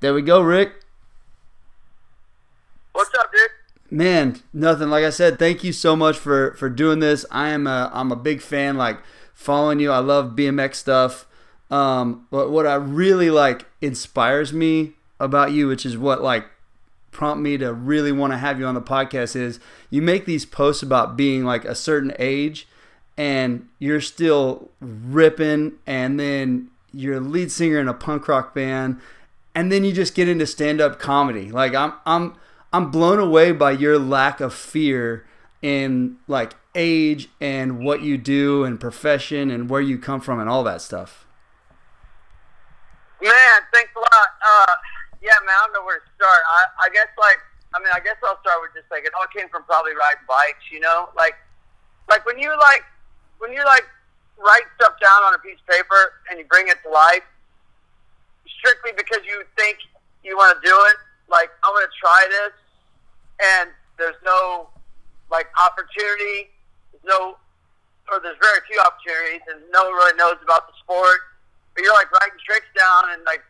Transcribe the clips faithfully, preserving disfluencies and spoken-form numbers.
There we go, Rick. What's up, dude? Man, nothing. Like I said, thank you so much for, for doing this. I am a, I'm a big fan, like, following you. I love B M X stuff. Um, but what I really, like, inspires me about you, which is what, like, prompt me to really want to have you on the podcast, is you make these posts about being, like, a certain age, and you're still ripping, and then you're a lead singer in a punk rock band, and then you just get into stand-up comedy. Like, I'm I'm I'm blown away by your lack of fear in, like, age and what you do and profession and where you come from and all that stuff. Man, thanks a lot. Uh, yeah, man, I don't know where to start. I, I guess, like, I mean, I guess I'll start with just, like, it all came from probably riding bikes, you know? Like, like when you, like, when you, like, write stuff down on a piece of paper and you bring it to life, strictly because you think you want to do it, like, I'm going to try this, and there's no, like, opportunity, there's no, or there's very few opportunities, and no one really knows about the sport, but you're, like, writing tricks down, and, like,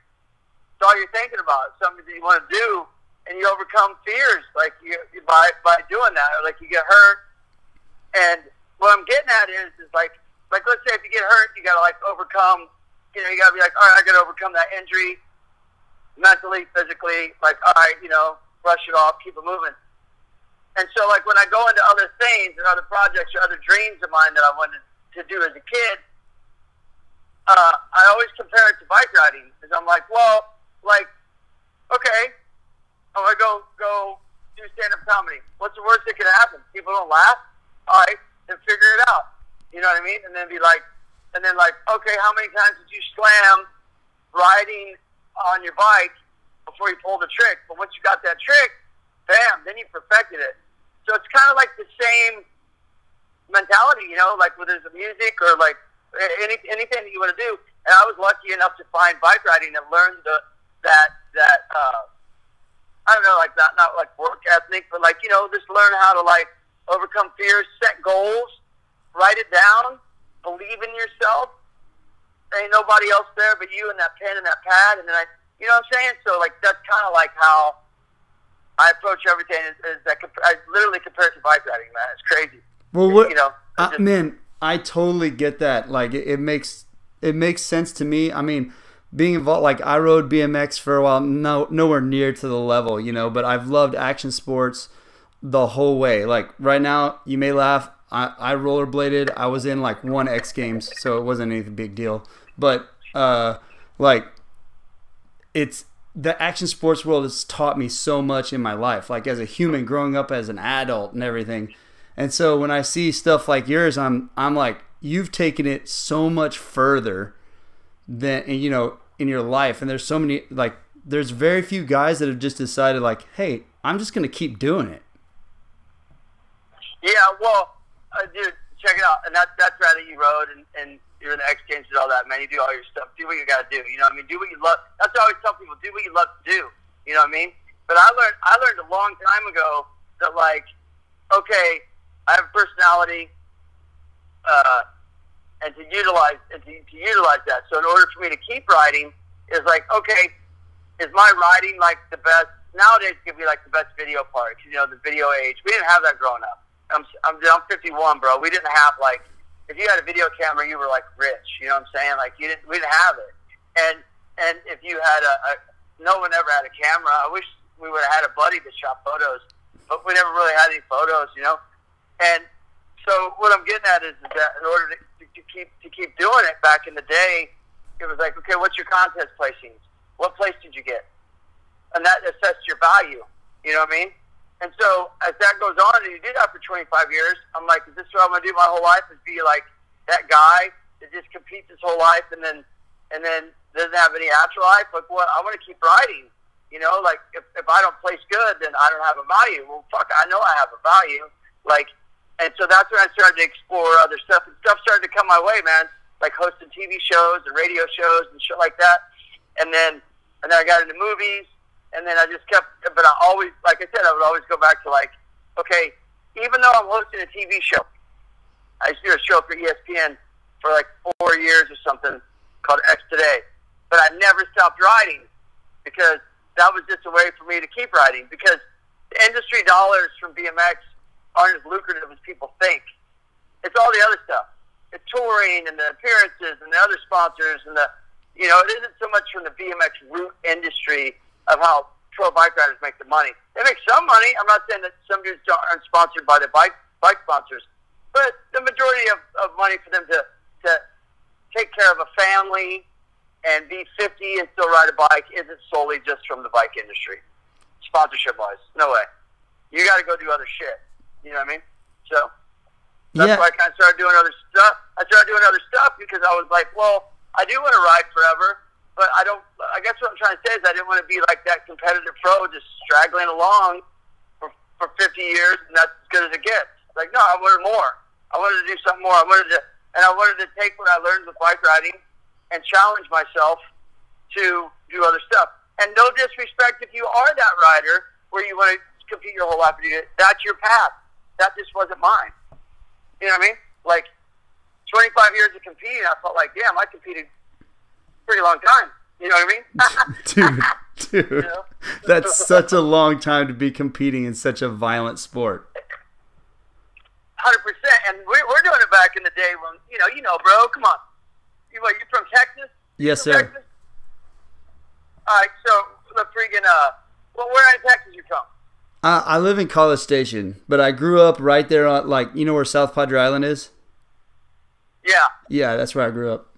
it's all you're thinking about, it's something that you want to do, and you overcome fears, like, you, you by, by doing that, or, like, you get hurt, and what I'm getting at is, is, like, like, let's say if you get hurt, you got to, like, overcome, you know, you got to be like, all right, I got to overcome that injury mentally, physically, like, all right, you know, brush it off, keep it moving. And so, like, when I go into other things and other projects or other dreams of mine that I wanted to do as a kid, uh, I always compare it to bike riding, because I'm like, well, like, okay, I'm going to go, go do stand-up comedy. What's the worst that could happen? People don't laugh? All right, then figure it out. You know what I mean? And then be like, and then like, okay, how many times did you slam riding on your bike before you pulled the trick? But once you got that trick, bam, then you perfected it. So it's kind of like the same mentality, you know, like whether it's music or like any, anything that you want to do. And I was lucky enough to find bike riding and learn the, that, that, uh, I don't know, like that, not like work ethic, but like, you know, just learn how to like overcome fears, set goals, write it down, believe in yourself. Ain't nobody else there but you and that pen and that pad. And then I, you know what I'm saying? So, like, that's kind of like how I approach everything. Is, is that I literally compare it to bike riding, man. It's crazy. Well, what, you know, I just, uh, man, I totally get that. Like, it, it makes it makes sense to me. I mean, being involved, like, I rode B M X for a while, no, nowhere near to the level, you know, but I've loved action sports the whole way. Like, right now, you may laugh. I, I rollerbladed. I was in like one X Games, so it wasn't anything big deal. But uh, like, it's the action sports world has taught me so much in my life, like as a human growing up as an adult and everything. And so when I see stuff like yours, I'm I'm like, you've taken it so much further than, you know, in your life. And there's so many, like, there's very few guys that have just decided like, hey, I'm just gonna keep doing it. Yeah, well. Uh, dude, check it out. And that, that's right, that you rode and, and you're in the X Games and all that, man. You do all your stuff. Do what you got to do. You know what I mean? Do what you love. That's what I always tell people. Do what you love to do. You know what I mean? But I learned I learned a long time ago that, like, okay, I have a personality, uh, and to utilize and to, to utilize that. So in order for me to keep riding, is like, okay, is my riding, like, the best? Nowadays, it could be, like, the best video part. You know, the video age. We didn't have that growing up. I'm, I'm I'm fifty-one, bro. We didn't have, like, if you had a video camera, you were like rich. You know what I'm saying? Like, you didn't, we didn't have it. And and if you had a, a no one ever had a camera. I wish we would have had a buddy that shot photos, but we never really had any photos, you know. And so what I'm getting at is that in order to, to, to keep to keep doing it, back in the day, it was like, okay, what's your contest placings? What place did you get? And that assessed your value. You know what I mean? And so as that goes on and you do that for twenty-five years, I'm like, is this what I'm going to do my whole life, is be like that guy that just competes his whole life and then and then doesn't have any afterlife? Like, what? Well, I want to keep riding. You know, like, if, if I don't place good, then I don't have a value. Well, fuck, I know I have a value. Like, and so that's when I started to explore other stuff. And stuff started to come my way, man, like hosting T V shows and radio shows and shit like that. And then, and then I got into movies. And then I just kept, but I always, like I said, I would always go back to, like, okay, even though I'm hosting a T V show, I used to do a show for E S P N for like four years or something called X Today, but I never stopped riding because that was just a way for me to keep writing, because the industry dollars from B M X aren't as lucrative as people think. It's all the other stuff. The touring and the appearances and the other sponsors and the, you know, it isn't so much from the B M X root industry of how pro bike riders make the money. They make some money. I'm not saying that some dudes aren't sponsored by the bike bike sponsors, but the majority of, of money for them to, to take care of a family and be fifty and still ride a bike isn't solely just from the bike industry, sponsorship-wise. No way. You got to go do other shit. You know what I mean? So that's yeah. why I kind of started doing other stuff. I started doing other stuff because I was like, well, I do want to ride forever, but I don't. I guess what I'm trying to say is I didn't want to be like that competitive pro just straggling along for, for fifty years, and that's as good as it gets. Like, no, I wanted more. I wanted to do something more. I wanted to, and I wanted to take what I learned with bike riding and challenge myself to do other stuff. And no disrespect if you are that rider where you want to compete your whole life and do it. That's your path. That just wasn't mine. You know what I mean? Like, twenty-five years of competing, I felt like, damn, I competed a pretty long time. You know what I mean? dude, dude. You know? That's such a long time to be competing in such a violent sport. one hundred percent. And we're, we're doing it back in the day when, you know, you know, bro, come on. You, what, you from Texas? Yes, from sir. Texas? All right, so the freaking, uh, well, where in Texas you from? Uh, I live in College Station, but I grew up right there on, like, you know where South Padre Island is? Yeah. Yeah, that's where I grew up.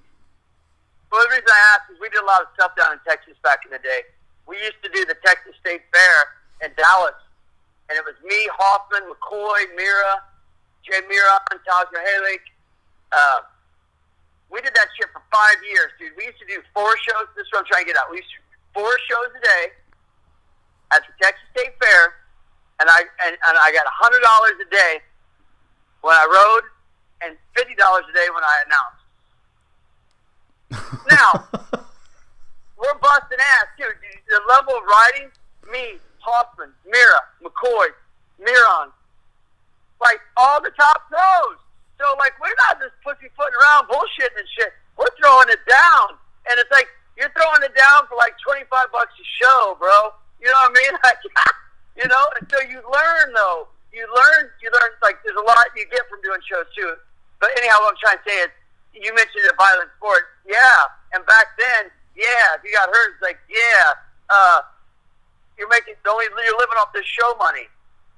Well, the reason I asked is we did a lot of stuff down in Texas back in the day. We used to do the Texas State Fair in Dallas, and it was me, Hoffman, McCoy, Mira, Jay Miron, Taj Mahalik. Uh, we did that shit for five years, dude. We used to do four shows. This is what I'm trying to get out. We used to do four shows a day at the Texas State Fair, and I and, and I got one hundred dollars a day when I rode and fifty dollars a day when I announced. Now, we're busting ass, dude. The level of riding, me, Hoffman, Mira, McCoy, Miron, like, all the top pros. So, like, we're not just pussyfooting around bullshitting and shit. We're throwing it down. And it's like, you're throwing it down for, like, twenty-five bucks a show, bro. You know what I mean? Like, you know? And so you learn, though. You learn, you learn, like, there's a lot you get from doing shows, too. But anyhow, what I'm trying to say is, you mentioned a violent sport. Yeah. And back then, yeah, if you got hurt, it's like, yeah, uh, you're making, only you're living off this show money.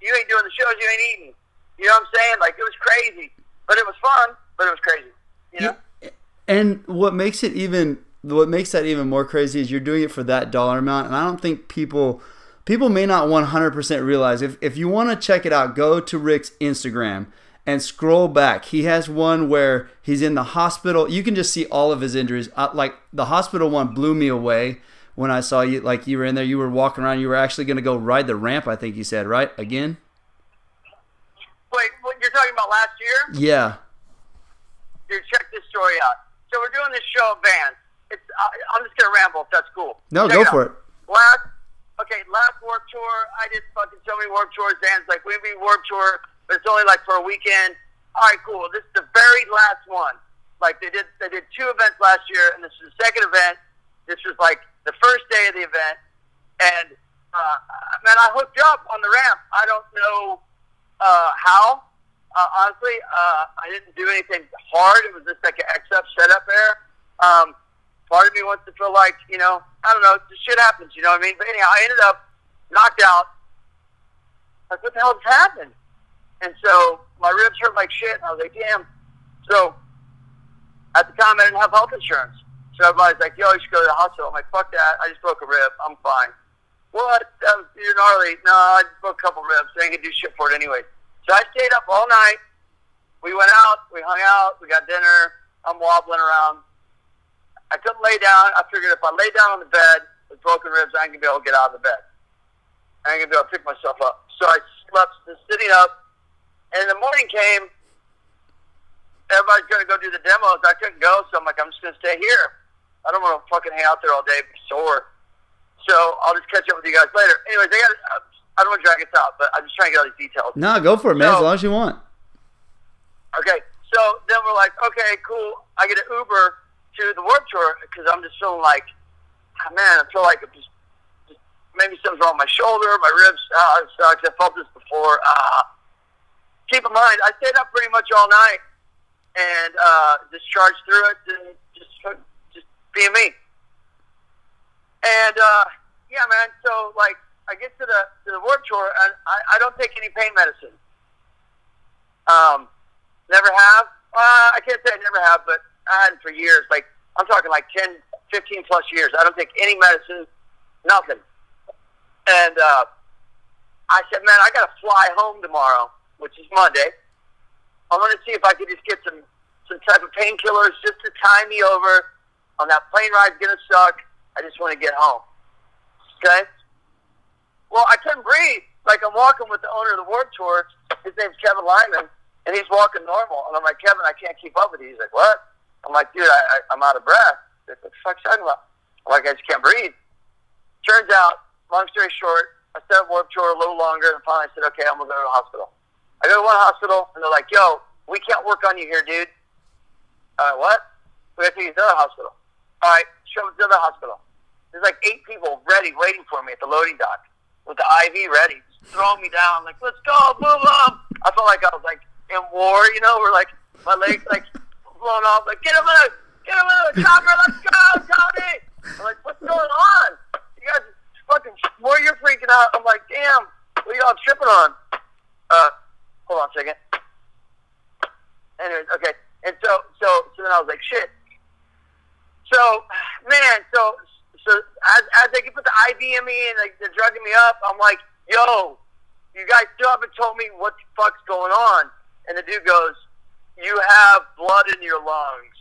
You ain't doing the shows, you ain't eating. You know what I'm saying? Like, it was crazy, but it was fun, but it was crazy, you know? Yeah. And what makes it even, what makes that even more crazy is you're doing it for that dollar amount, and I don't think people, people may not one hundred percent realize. If, if you want to check it out, go to Rick's Instagram and scroll back. He has one where he's in the hospital. You can just see all of his injuries. I, like, the hospital one blew me away when I saw you, like, you were in there, you were walking around, you were actually going to go ride the ramp, I think you said, right? Again? Wait, what you're talking about last year? Yeah. Dude, check this story out. So we're doing this show in Vans. It's, uh, I'm just going to ramble if that's cool. No, check go it for out. It. Last, okay, last Warped Tour, I did fucking so many Warped Tours. Vans, like, we do Warped Tour, but it's only like for a weekend. All right, cool. This is the very last one. Like, they did, they did two events last year, and this is the second event. This was like the first day of the event. And, uh, man, I hooked up on the ramp. I don't know... Uh, how? Uh, honestly, uh, I didn't do anything hard. It was just like an X-up setup there. Um, part of me wants to feel like, you know, I don't know, just shit happens, you know what I mean? But anyhow, I ended up knocked out. Like, what the hell just happened? And so my ribs hurt like shit, and I was like, damn. So at the time, I didn't have health insurance. So everybody's like, yo, you should go to the hospital. I'm like, fuck that. I just broke a rib. I'm fine. What? That was, you're gnarly. No, I just broke a couple ribs. So I could do shit for it anyway. So I stayed up all night. We went out. We hung out. We got dinner. I'm wobbling around. I couldn't lay down. I figured if I lay down on the bed with broken ribs, I ain't going to be able to get out of the bed. I ain't going to be able to pick myself up. So I slept just sitting up. And the morning came. Everybody's going to go do the demos. I couldn't go, so I'm like, I'm just going to stay here. I don't want to fucking hang out there all day and be sore. So I'll just catch up with you guys later. Anyways, I got, I don't want to drag this out, but I'm just trying to get all these details. No, go for it, man, so, as long as you want. Okay, so then we're like, okay, cool. I get an Uber to the Warped Tour because I'm just feeling like, man, I feel like I'm just, just, maybe something's wrong with my shoulder, my ribs. Ah, it sucks. I felt this before. Ah. Keep in mind, I stayed up pretty much all night and uh, just charged through it and just, just being me. And, uh, yeah, man, so, like, I get to the to the Warped Tour, and I, I don't take any pain medicine. Um, never have. Uh, I can't say I never have, but I hadn't for years. Like, I'm talking like ten, fifteen-plus years. I don't take any medicine, nothing. And uh, I said, man, I got to fly home tomorrow, which is Monday. I'm going to see if I could just get some, some type of painkillers just to tie me over on that plane ride. It's going to suck. I just want to get home. Okay? Well, I couldn't breathe. Like, I'm walking with the owner of the Warped Tour. His name's Kevin Lyman, and he's walking normal. And I'm like, Kevin, I can't keep up with you. He's like, what? I'm like, dude, I, I, I'm out of breath. Like, what the fuck's talking about? I'm like, I just can't breathe. Turns out, long story short, I stayed at Warped Tour a little longer, and finally I said, okay, I'm going to go to the hospital. I go to one hospital, and they're like, yo, we can't work on you here, dude. Uh, what? We have to use another hospital. All right, show them to the hospital. There's like eight people ready, waiting for me at the loading dock with the I V ready, just throwing me down, like, let's go, move up. I felt like I was like in war, you know, where like my legs like blown off, like, get him out, get him out, chopper, let's go, Johnny. I'm like, what's going on? You guys are fucking, boy, you're freaking out. I'm like, damn, what are y'all tripping on? Uh, hold on a second. Anyways, okay. And so, so, so then I was like, shit. So, man, so, so as, as they put the I V in me and like, they're drugging me up, I'm like, yo, you guys still haven't told me what the fuck's going on. And the dude goes, you have blood in your lungs.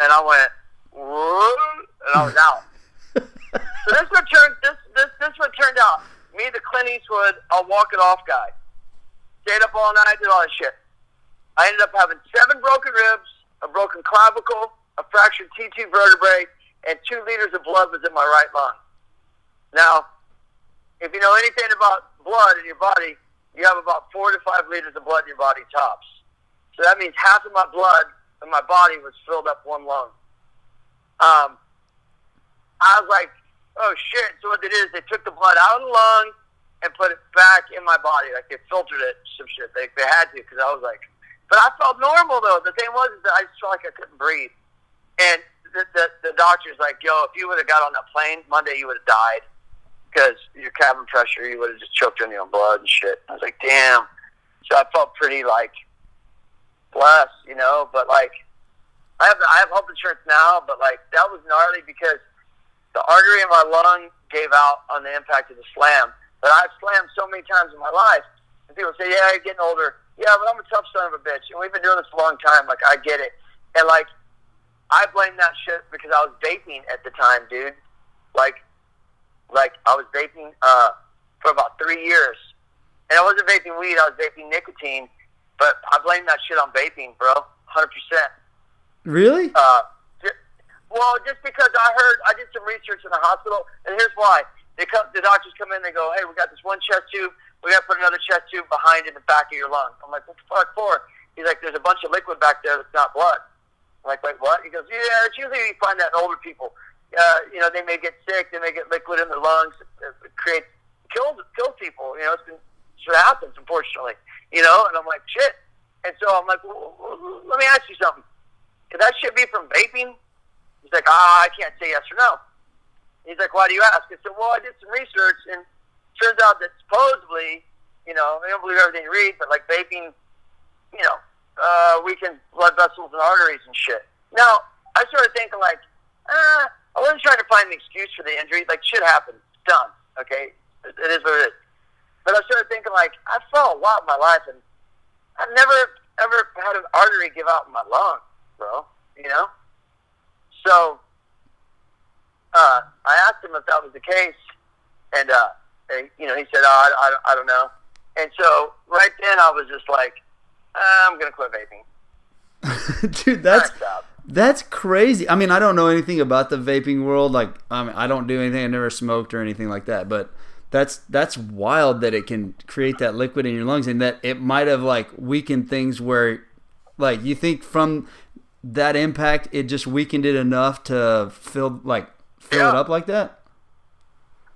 And I went, whoa, and I was out. So this what turned, this, this, this what turned out. Me, the Clint Eastwood, I'll walk it off guy. Stayed up all night, did all that shit. I ended up having seven broken ribs, a broken clavicle, a fractured T two vertebrae, and two liters of blood was in my right lung. Now, if you know anything about blood in your body, you have about four to five liters of blood in your body tops. So that means half of my blood in my body was filled up one lung. Um, I was like, oh shit. So what they did is they took the blood out of the lung and put it back in my body. Like they filtered it, some shit. They, they had to, because I was like, but I felt normal though. The thing was is that I just felt like I couldn't breathe. And the, the, the doctor's like, yo, if you would have got on that plane Monday, you would have died. Because your cabin pressure, you would have just choked on your own blood and shit. I was like, damn. So I felt pretty, like, blessed, you know? But, like, I have I have health insurance now, but, like, that was gnarly because the artery in my lung gave out on the impact of the slam. But I've slammed so many times in my life. And people say, yeah, you're getting older. Yeah, but I'm a tough son of a bitch. And we've been doing this a long time. Like, I get it. And, like, I blame that shit because I was vaping at the time, dude. Like, like I was vaping uh, for about three years. And I wasn't vaping weed, I was vaping nicotine. But I blame that shit on vaping, bro, one hundred percent. Really? Uh, just, well, just because I heard, I did some research in the hospital, and here's why. They come, the doctors come in, they go, hey, we got this one chest tube, we got to put another chest tube behind in the back of your lung. I'm like, what the fuck for? He's like, there's a bunch of liquid back there that's not blood. Like, wait, what? He goes, yeah, it's usually you find that in older people. Uh, you know, they may get sick, they may get liquid in their lungs, it creates, kills, kills people, you know, it's been, it happens, unfortunately, you know, and I'm like, shit. And so I'm like, well, let me ask you something. Could that shit be from vaping? He's like, ah, I can't say yes or no. He's like, why do you ask? I said, well, I did some research, and it turns out that supposedly, you know, I don't believe everything you read, but like vaping, you know, Uh, weakened blood vessels and arteries and shit. Now, I started thinking like, ah, I wasn't trying to find an excuse for the injury. Like, shit happened. It's done. Okay? It, it is what it is. But I started thinking like, I felt a lot in my life, and I've never, ever had an artery give out in my lung, bro. You know? So, uh, I asked him if that was the case, and, uh, and, you know, he said, oh, I, I, I don't know. And so, right then, I was just like, I'm going to quit vaping. Dude, that's that's crazy. I mean, I don't know anything about the vaping world. Like, I mean, I don't do anything. I never smoked or anything like that. But that's that's wild that it can create that liquid in your lungs, and that it might have, like, weakened things where, like, you think from that impact, it just weakened it enough to fill, like, fill yeah. it up like that?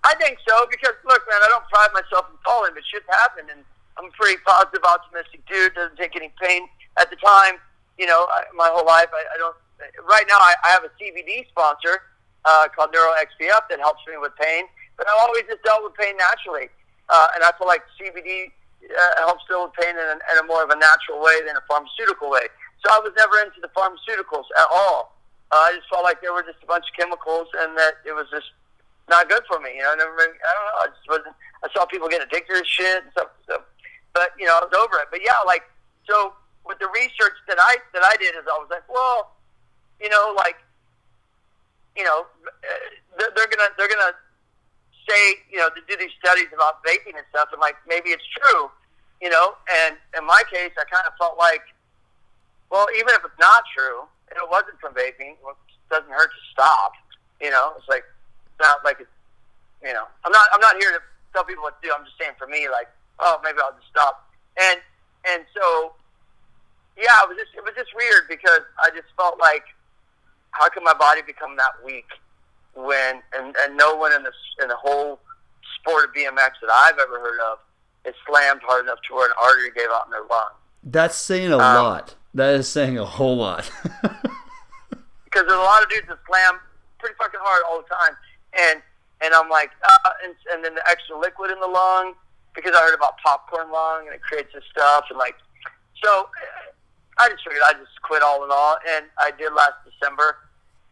I think so, because, look, man, I don't pride myself in falling, but shit happened, and I'm a pretty positive, optimistic dude, doesn't take any pain. At the time, you know, I, my whole life, I, I don't, right now, I, I have a C B D sponsor uh, called NeuroXPF that helps me with pain, but I've always just dealt with pain naturally, uh, and I feel like C B D uh, helps deal with pain in a, in a more of a natural way than a pharmaceutical way. So I was never into the pharmaceuticals at all. Uh, I just felt like there were just a bunch of chemicals and that it was just not good for me. You know, I never, I don't know. I just wasn't. I saw people get addicted to shit and stuff. So, but you know, I was over it. But yeah, like so with the research that I that I did is I was like, well, you know, like, you know, they're, they're gonna they're gonna say, you know, to do these studies about vaping and stuff. I'm like, maybe it's true, you know. And in my case, I kind of felt like, well, even if it's not true, and it wasn't from vaping, well, it doesn't hurt to stop. You know, it's like not like it's, you know. I'm not. I'm not here to tell people what to do. I'm just saying for me, like, oh, maybe I'll just stop. And and so, yeah, it was just it was just weird because I just felt like, how can my body become that weak when and, and no one in the in the whole sport of B M X that I've ever heard of is slammed hard enough to where an artery gave out in their lung. That's saying a um, lot. That is saying a whole lot. Because there's a lot of dudes that slam pretty fucking hard all the time. And and I'm like, uh, and, and then the extra liquid in the lung, because I heard about popcorn lung, and it creates this stuff. And like, so I just figured I'd just quit all in all. And I did last December.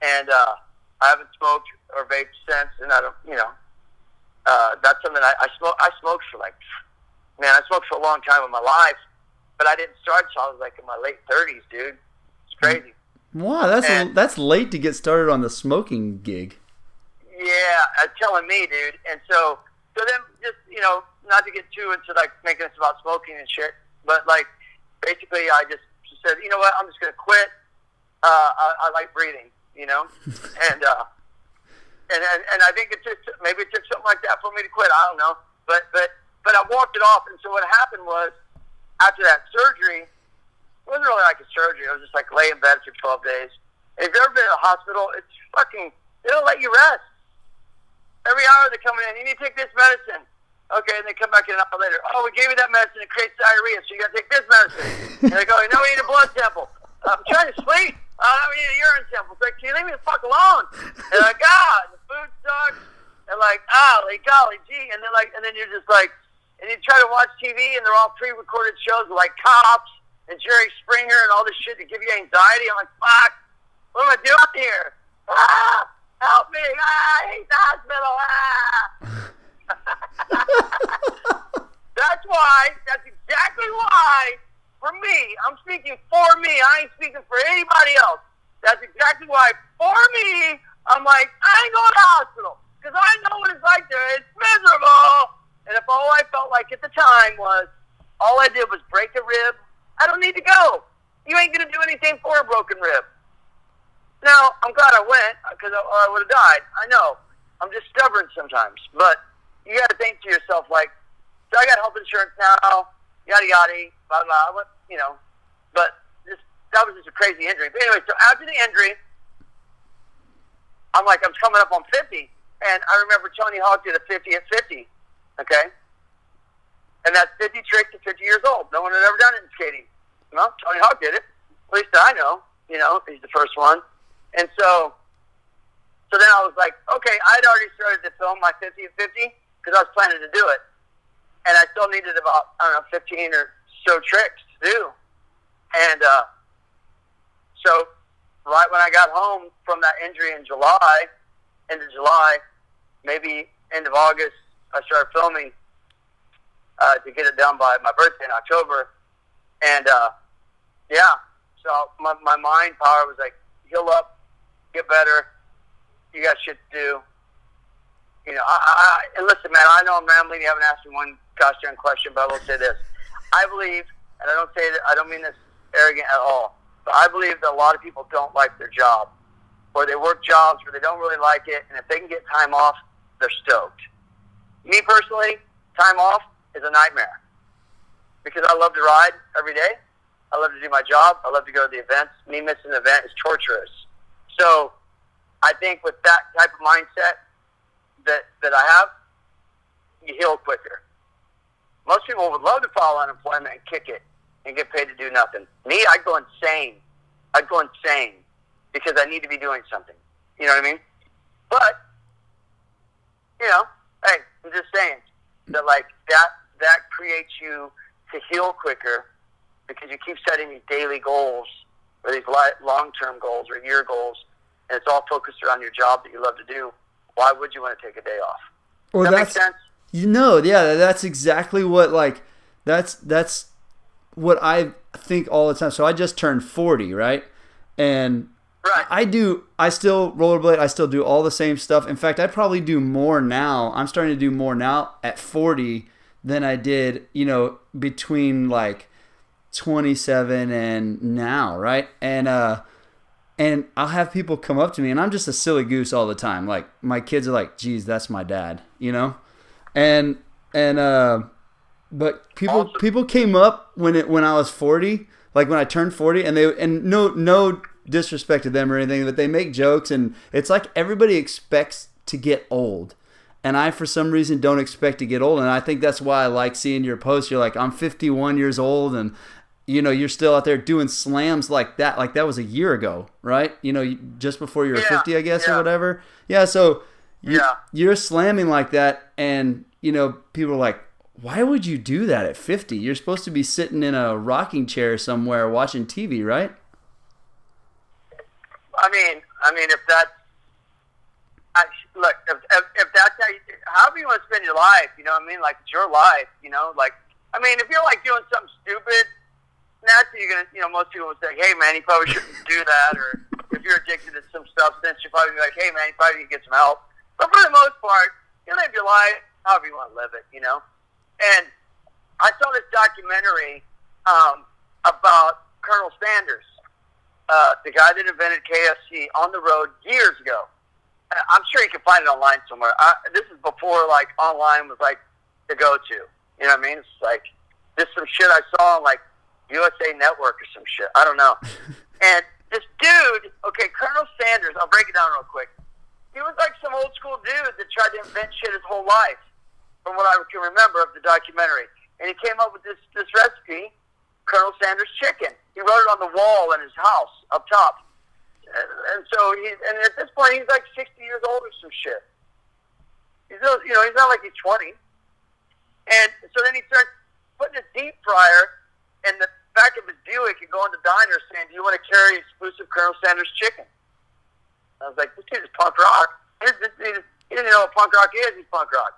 And uh, I haven't smoked or vaped since. And I don't, you know, uh, that's something I, I smoked. I smoked for like, man, I smoked for a long time in my life. But I didn't start until I was like in my late thirties, dude. It's crazy. Wow, that's and, a, that's late to get started on the smoking gig. Yeah, uh, telling me, dude. And so, so then just, you know, not to get too into like making this about smoking and shit, but like basically I just, just said, you know what, I'm just going to quit. Uh, I, I like breathing, you know? and, uh, and and and I think it took, maybe it took something like that for me to quit. I don't know. But, but, but I walked it off. And so what happened was, after that surgery, it wasn't really like a surgery. It was just like lay in bed for twelve days. If you've ever been in a hospital, it's fucking, they don't let you rest. Every hour they're coming in, you need to take this medicine. Okay, and they come back in an hour later. Oh, we gave you that medicine. It creates diarrhea, so you got to take this medicine. And they go, no, we need a blood sample. I'm trying to sleep. Uh, we need a urine sample. It's like, can you leave me the fuck alone? And they're like, ah, and the food sucks. And like, ah, like, golly gee. And they're like, and then you're just like, and you try to watch T V, and they're all pre-recorded shows like Cops and Jerry Springer and all this shit to give you anxiety. I'm like, fuck, what am I doing here? Ah, help me. Ah, I hate the hospital. Ah. That's why, that's exactly why, for me, I'm speaking for me. I ain't speaking for anybody else. That's exactly why, for me, I'm like, I ain't going to the hospital because I know what it's like there. It's miserable. And if all I felt like at the time was, all I did was break a rib, I don't need to go. You ain't going to do anything for a broken rib. Now, I'm glad I went, because I, I would have died. I know. I'm just stubborn sometimes. But you got to think to yourself, like, so I got health insurance now, yada, yada, blah, blah, blah, you know. But this, that was just a crazy injury. But anyway, so after the injury, I'm like, I'm coming up on fifty. And I remember Tony Hawk did a fifty at fifty. Okay? And that's fifty tricks at fifty years old. No one had ever done it in skating. Well, Tony Hawk did it. At least I know. You know, he's the first one. And so, so then I was like, okay, I'd already started to film my fifty at fifty because I was planning to do it. And I still needed about, I don't know, fifteen or so tricks to do. And uh, so right when I got home from that injury in July, end of July, maybe end of August, I started filming uh, to get it done by my birthday in October. And, uh, yeah, so my, my mind power was like, heal up, get better, you got shit to do. You know, I, I, and listen, man, I know I'm rambling. You haven't asked me one goddamn question, but I will say this. I believe, and I don't say that, I don't mean this arrogant at all, but I believe that a lot of people don't like their job, or they work jobs where they don't really like it, and if they can get time off, they're stoked. Me personally, time off is a nightmare because I love to ride every day. I love to do my job. I love to go to the events. Me missing an event is torturous. So I think with that type of mindset that, that I have, you heal quicker. Most people would love to file unemployment and kick it and get paid to do nothing. Me, I'd go insane. I'd go insane because I need to be doing something. You know what I mean? But, you know, hey, I'm just saying that, like, that that creates you to heal quicker because you keep setting these daily goals or these long-term goals or year goals, and it's all focused around your job that you love to do. Why would you want to take a day off? Well, that makes sense? You know, yeah, that's exactly what, like, that's that's what I think all the time. So I just turned forty, right? And right. I do, I still rollerblade, I still do all the same stuff. In fact, I probably do more now. I'm starting to do more now at forty than I did, you know, between, like, twenty-seven and now, right? And uh and I'll have people come up to me, and I'm just a silly goose all the time. Like, my kids are like, geez, that's my dad, you know? And and uh but people awesome. people came up when it when I was forty, like when I turned forty, and they and no no disrespect to them or anything, but they make jokes, and it's like everybody expects to get old. And I, for some reason, don't expect to get old. And I think that's why I like seeing your posts. You're like, I'm fifty-one years old, and you know, you're still out there doing slams like that. Like, that was a year ago, right? You know, just before you were yeah, fifty, I guess, yeah. or whatever. Yeah, so you, yeah. you're slamming like that, and, you know, people are like, why would you do that at fifty? You're supposed to be sitting in a rocking chair somewhere watching T V, right? I mean, I mean, if that's... I, look, if, if, if that's how you, however you want to spend your life, you know what I mean? Like, it's your life, you know? Like, I mean, if you're, like, doing something stupid, naturally you're going to, you know, most people would say, hey, man, you probably shouldn't do that. Or if you're addicted to some substance, you're probably be like, hey, man, you probably need to get some help. But for the most part, you live your life however you want to live it, you know? And I saw this documentary um, about Colonel Sanders, uh, the guy that invented K F C on the road years ago. I'm sure you can find it online somewhere. I, this is before, like, online was, like, the go-to. You know what I mean? It's, like, this some shit I saw on, like, U S A Network or some shit. I don't know. And this dude, okay, Colonel Sanders, I'll break it down real quick. He was, like, some old-school dude that tried to invent shit his whole life, from what I can remember of the documentary. And he came up with this, this recipe, Colonel Sanders chicken. He wrote it on the wall in his house up top. And so he's, and at this point he's like sixty years old or some shit. He's not, you know, he's not like he's twenty. And so then he starts putting a deep fryer in the back of his Buick and going to diners saying, "Do you want to carry exclusive Colonel Sanders chicken?" I was like, "This dude is punk rock. This, this, he, he didn't know what punk rock is. He's punk rock."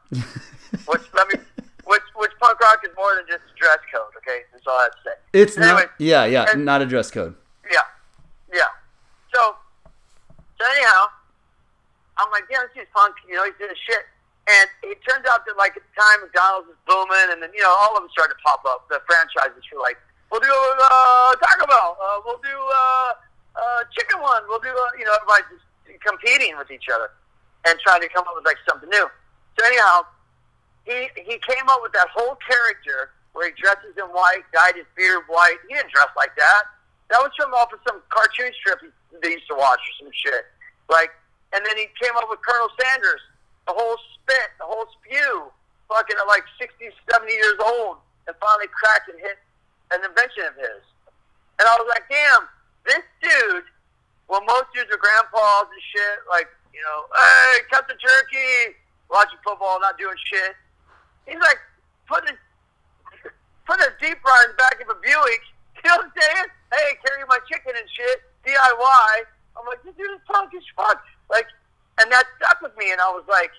which let me, which which punk rock is more than just a dress code. Okay, that's all I have to say. It's anyway, not. Yeah, yeah, and, not a dress code. Yeah, yeah. So, so anyhow, I'm like, yeah, this dude's punk, you know, he's doing shit. And it turned out that, like, at the time, McDonald's was booming, and then, you know, all of them started to pop up. The franchises were like, we'll do uh, Taco Bell, uh, we'll do uh, uh, Chicken One, we'll do, uh, you know, everybody's just competing with each other and trying to come up with, like, something new. So anyhow, he, he came up with that whole character where he dresses in white, dyed his beard white. He didn't dress like that. That was from off of some cartoon strip they used to watch or some shit. Like, and then he came up with Colonel Sanders, the whole spit, the whole spew, fucking at like sixty, seventy years old, and finally cracked and hit an invention of his. And I was like, damn, this dude, well, most dudes are grandpas and shit, like, you know, hey, cut the jerky, watching football, not doing shit. He's like, put a, put a deep fryer in the back of a Buick, you know what I'm saying? Hey, carry my chicken and shit, D I Y. I'm like, this dude is punk as fuck. Like, and that stuck with me, and I was like,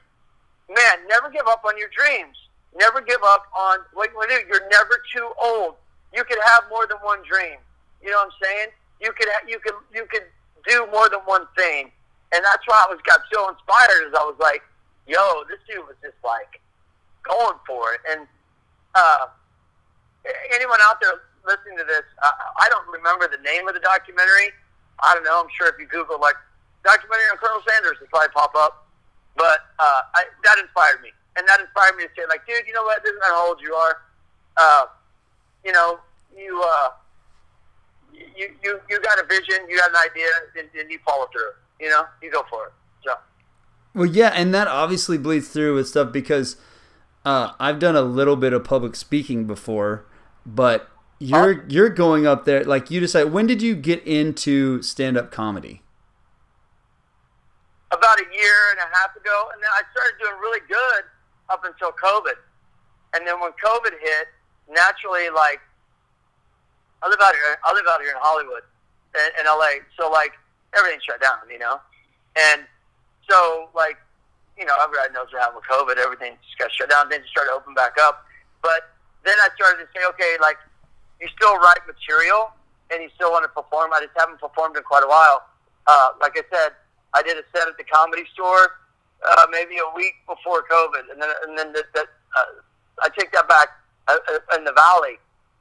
man, never give up on your dreams. Never give up on what you want to do. You're never too old. You could have more than one dream. You know what I'm saying? You could, ha you could, you could do more than one thing, and that's why I was got so inspired. Is I was like, yo, this dude was just like going for it. And uh, anyone out there listening to this, uh, I don't remember the name of the documentary. I don't know. I'm sure if you Google, like, documentary on Colonel Sanders, it'll probably pop up. But uh, I, that inspired me. And that inspired me to say, like, dude, you know what? This isn't how old you are. Uh, you know, you, uh, you you you got a vision, you got an idea, and, and you follow through. You know, you go for it. So. Well, yeah, and that obviously bleeds through with stuff because Uh, I've done a little bit of public speaking before, but you're uh, you're going up there like you decide. When did you get into stand-up comedy? About a year and a half ago, and then I started doing really good up until COVID. And then when COVID hit, naturally, like I live out here, I live out here in Hollywood, in, in L A, so like everything shut down, you know, and so like. You know, everybody knows what happened with COVID. Everything just got shut down. Then just started to open back up. But then I started to say, okay, like, you still write material and you still want to perform. I just haven't performed in quite a while. Uh, like I said, I did a set at the Comedy Store uh, maybe a week before COVID. And then and then the, the, uh, I take that back uh, in the Valley,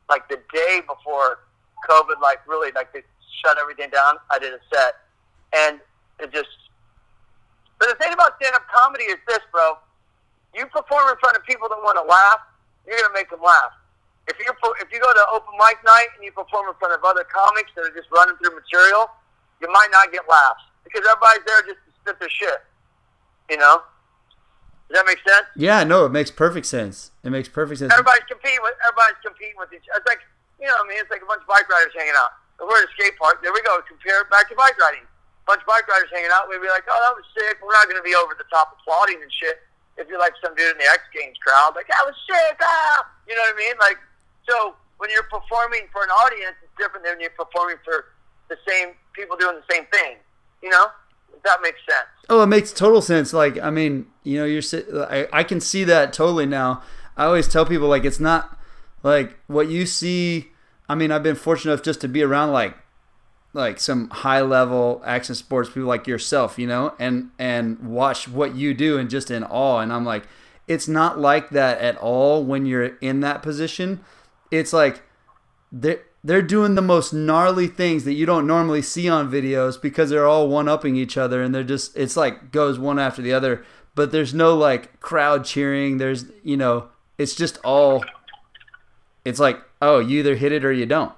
like the day before COVID, like really, like they shut everything down. I did a set. And it just... But the thing about stand-up comedy is this, bro. You perform in front of people that want to laugh, you're going to make them laugh. If you if you go to open mic night and you perform in front of other comics that are just running through material, you might not get laughs because everybody's there just to spit their shit, you know? Does that make sense? Yeah, no, it makes perfect sense. It makes perfect sense. Everybody's competing with, everybody's competing with each other. It's like, you know what I mean? It's like a bunch of bike riders hanging out. If we're at a skate park, there we go. Compare it back to bike riding. Bunch of bike riders hanging out, we'd be like, oh, that was sick. We're not going to be over the top applauding and shit. If you're like some dude in the X Games crowd, like, that was sick, ah! You know what I mean? Like, so when you're performing for an audience, it's different than when you're performing for the same people doing the same thing. You know? If that makes sense. Oh, it makes total sense. Like, I mean, you know, you're. I, I can see that totally now. I always tell people, like, it's not, like, what you see. I mean, I've been fortunate enough just to be around, like, like some high level action sports people like yourself, you know, and, and watch what you do and just in awe. And I'm like, it's not like that at all. When you're in that position, it's like they're, they're doing the most gnarly things that you don't normally see on videos because they're all one upping each other. And they're just, it's like goes one after the other, but there's no like crowd cheering. There's, you know, it's just all, it's like, oh, you either hit it or you don't.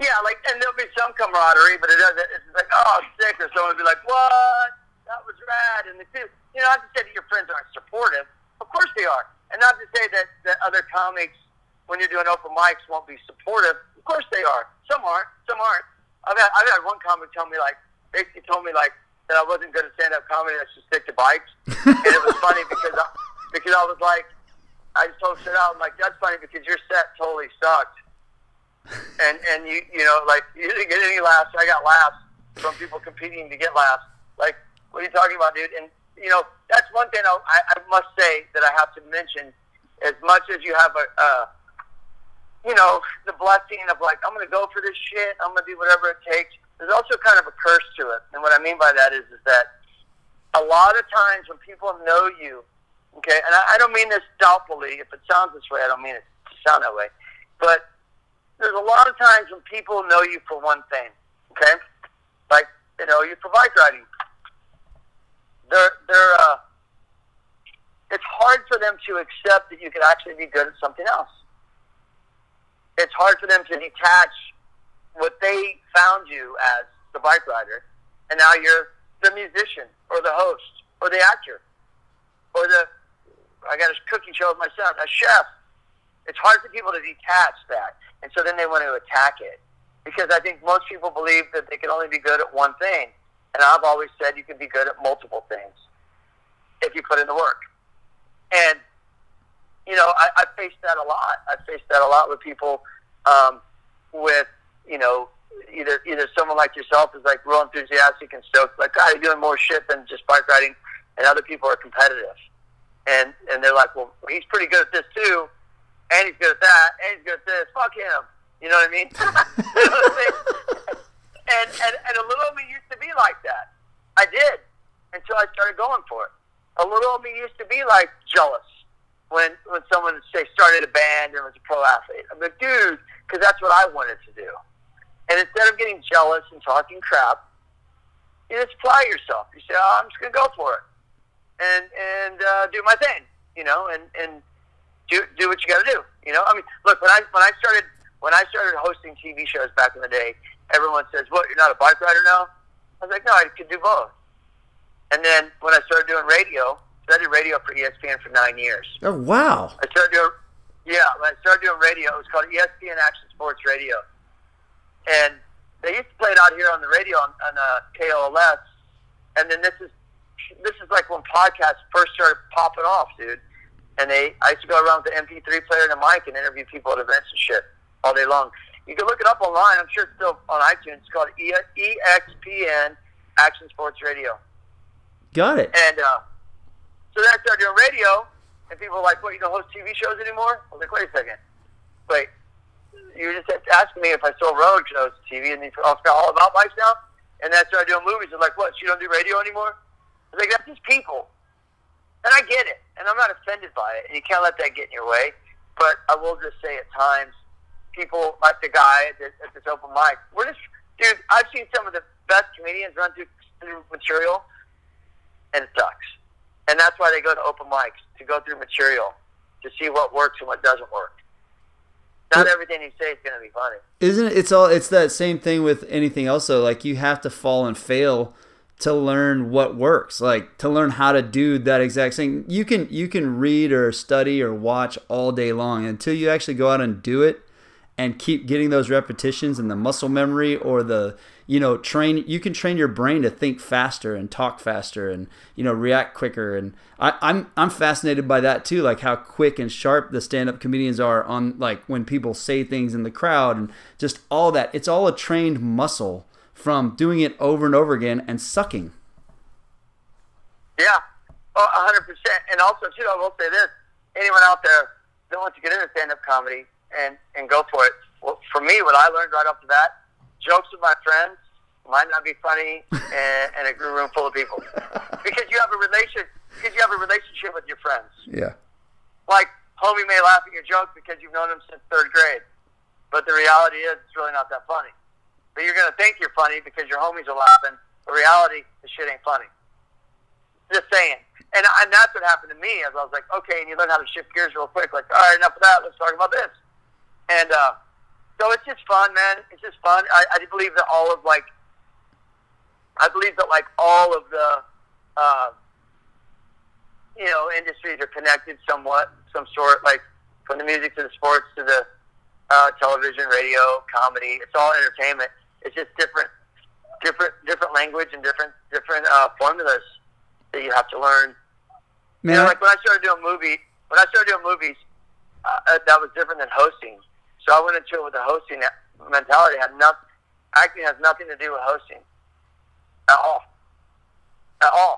Yeah, like, and there'll be some camaraderie, but it doesn't, it's like, oh, sick, or someone will be like, what? That was rad. And the two, you know, not to say that your friends aren't supportive. Of course they are. And not to say that, that other comics, when you're doing open mics, won't be supportive. Of course they are. Some aren't. Some aren't. I've had, I've had one comic tell me, like, basically told me, like, that I wasn't good at stand-up comedy, I should stick to bikes. And it was funny because I, because I was like, I just posted out, I'm like, that's funny because your set totally sucked. and and you you know, like, you didn't get any laughs. I got laughs from people competing to get laughs. Like, what are you talking about, dude? And you know, that's one thing I, I must say that I have to mention. As much as you have a uh, you know, the blessing of like, I'm gonna go for this shit, I'm gonna do whatever it takes, there's also kind of a curse to it. And what I mean by that is is that a lot of times when people know you, okay, and I, I don't mean this doubtfully. If it sounds this way, I don't mean it to sound that way, but there's a lot of times when people know you for one thing, okay? Like, they know you for bike riding. They're, they're, uh, it's hard for them to accept that you could actually be good at something else. It's hard for them to detach what they found you as, the bike rider, and now you're the musician or the host or the actor or the, I got a cooking show with my son, a chef. It's hard for people to detach that. And so then they want to attack it. Because I think most people believe that they can only be good at one thing. And I've always said you can be good at multiple things if you put in the work. And, you know, I, I faced that a lot. I faced that a lot with people um, with, you know, either either someone like yourself is like real enthusiastic and stoked, like, God, you're doing more shit than just bike riding. And other people are competitive. And, and they're like, well, he's pretty good at this too. And he's good at that, and he's good at this, fuck him. You know what I mean? You know what I mean? And, and, and a little of me used to be like that. I did, until I started going for it. A little of me used to be, like, jealous when, when someone, say, started a band and was a pro athlete. I'm like, dude, because that's what I wanted to do. And instead of getting jealous and talking crap, you just apply yourself. You say, oh, I'm just going to go for it and, and uh, do my thing, you know, and... and Do, do what you got to do, you know? I mean, look, when I when I started when I started hosting T V shows back in the day, everyone says, what, you're not a bike rider now? I was like, no, I could do both. And then when I started doing radio, studied radio for E S P N for nine years. Oh, wow. I started doing, yeah, when I started doing radio, it was called E S P N Action Sports Radio. And they used to play it out here on the radio on, on uh, K O L S. And then this is this is like when podcasts first started popping off, dude. And they, I used to go around with an M P three player and a mic and interview people at events and shit all day long. You can look it up online. I'm sure it's still on iTunes. It's called E S P N Action Sports Radio. Got it. And uh, so then I started doing radio, and people were like, what, you don't host T V shows anymore? I was like, wait a second. Wait, you were just asking me if I still rode because I was T V, and you forgot all about life now? And then I started doing movies. I'm like, what, you don't do radio anymore? I was like, that's just people. And I get it, and I'm not offended by it, and you can't let that get in your way. But I will just say at times, people like the guy at this, at this open mic, we're just, dude, I've seen some of the best comedians run through, through material, and it sucks. And that's why they go to open mics, to go through material, to see what works and what doesn't work. Not well, everything you say is going to be funny. Isn't it? It's all, it's that same thing with anything else, though. Like, you have to fall and fail to learn what works, like to learn how to do that exact thing. You can you can read or study or watch all day long until you actually go out and do it and keep getting those repetitions and the muscle memory or the, you know, train, you can train your brain to think faster and talk faster and, you know, react quicker. And I, I'm I'm fascinated by that too, like how quick and sharp the stand up comedians are on, like when people say things in the crowd and just all that. It's all a trained muscle from doing it over and over again and sucking. Yeah, well, one hundred percent. And also, too, I will say this. Anyone out there that wants to get into stand-up comedy and, and go for it, well, for me, what I learned right off the bat, jokes with my friends might not be funny and, and a room full of people. Because you have a relation, because you have a relationship with your friends. Yeah. Like, homie may laugh at your joke because you've known him since third grade. But the reality is, it's really not that funny. But you're going to think you're funny because your homies are laughing. The reality, the shit ain't funny. Just saying. And, and that's what happened to me. As I was like, okay, and you learn how to shift gears real quick. Like, all right, enough of that. Let's talk about this. And uh, so it's just fun, man. It's just fun. I, I believe that all of, like, I believe that, like, all of the, uh, you know, industries are connected somewhat, some sort, like, from the music to the sports to the uh, television, radio, comedy. It's all entertainment. It's just different, different, different language and different, different uh, formulas that you have to learn. Man. You know, like when I started doing movie, when I started doing movies, uh, that was different than hosting. So I went into it with a hosting mentality. Had nothing. Acting has nothing to do with hosting at all, at all,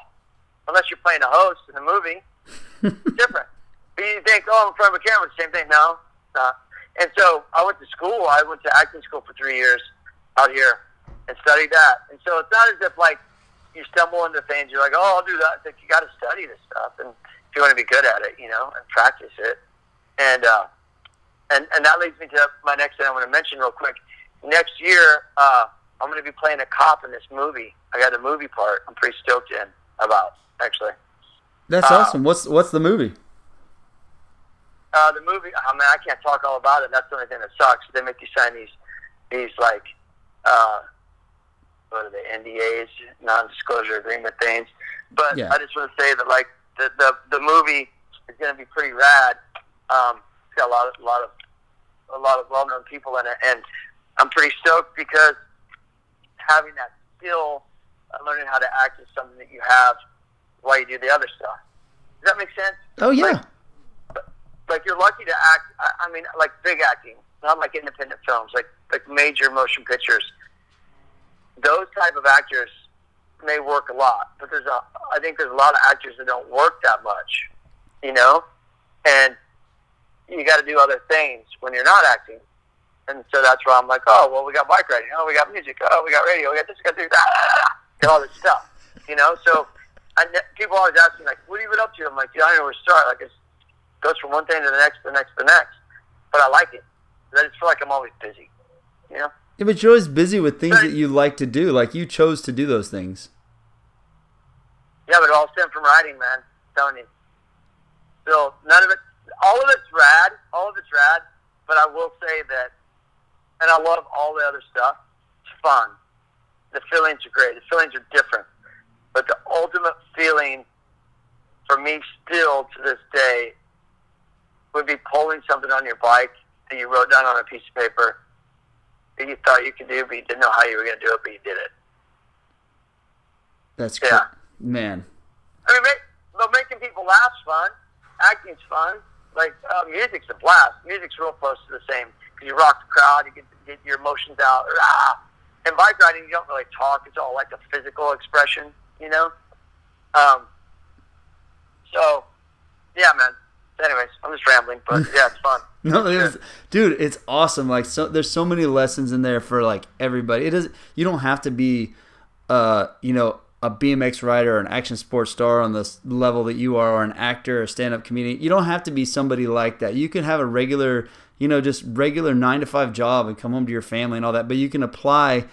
unless you're playing a host in a movie. It's different. But you think, oh, I'm in front of a camera, it's the same thing. No, it's not. And so I went to school. I went to acting school for three years. Out here and study that. And so it's not as if like you stumble into things, you're like, oh, I'll do that. It's like you got to study this stuff, and if you want to be good at it, you know, and practice it. And uh, and and that leads me to my next thing I want to mention real quick. Next year, uh, I'm going to be playing a cop in this movie. I got the movie part. I'm pretty stoked in about actually. That's uh, awesome. What's what's the movie? Uh, the movie. I mean, I can't talk all about it. That's the only thing that sucks. They make you sign these these like. Uh, what are they, N D As, non-disclosure agreement things. But yeah. I just want to say that, like, the the, the movie is going to be pretty rad. Um, it's got a lot of, a lot of, a lot of well-known people in it, and I'm pretty stoked because having that skill, uh, learning how to act is something that you have while you do the other stuff. Does that make sense? Oh yeah. Like, like you're lucky to act. I, I mean, like big acting, not like independent films, like. Like major motion pictures, those type of actors may work a lot, but there's a, I think there's a lot of actors that don't work that much, you know, and you got to do other things when you're not acting, and so that's why I'm like, oh, well, we got bike riding, oh, we got music, oh, we got radio, we got this, we got this, ah, and all this stuff, you know. So I, people always ask me like, what have you been up to? I'm like, dude, I don't know where to start. Like it goes from one thing to the next, the next, the next, but I like it. I just feel like I'm always busy. Yeah. Yeah, but you're always busy with things that you like to do. Like you chose to do those things. Yeah, but it all stemmed from writing, man. I'm telling you. So none of it, all of it's rad, all of it's rad. But I will say that, and I love all the other stuff. It's fun. The feelings are great. The feelings are different. But the ultimate feeling for me still to this day would be pulling something on your bike that you wrote down on a piece of paper that you thought you could do, but you didn't know how you were going to do it, but you did it. That's cool. Yeah. Man. I mean, but making people laugh's fun. Acting's fun. Like, uh, music's a blast. Music's real close to the same. Because you rock the crowd, you get, get your emotions out. Rah! And bike riding, you don't really talk. It's all like a physical expression, you know? Um. So, yeah, man. Anyways, I'm just rambling, but yeah, it's fun. No, it is, dude, it's awesome. Like, so there's so many lessons in there for like everybody. It is, you don't have to be, uh, you know, a B M X rider or an action sports star on the level that you are, or an actor or stand-up comedian. You don't have to be somebody like that. You can have a regular, you know, just regular nine to five job and come home to your family and all that, but you can apply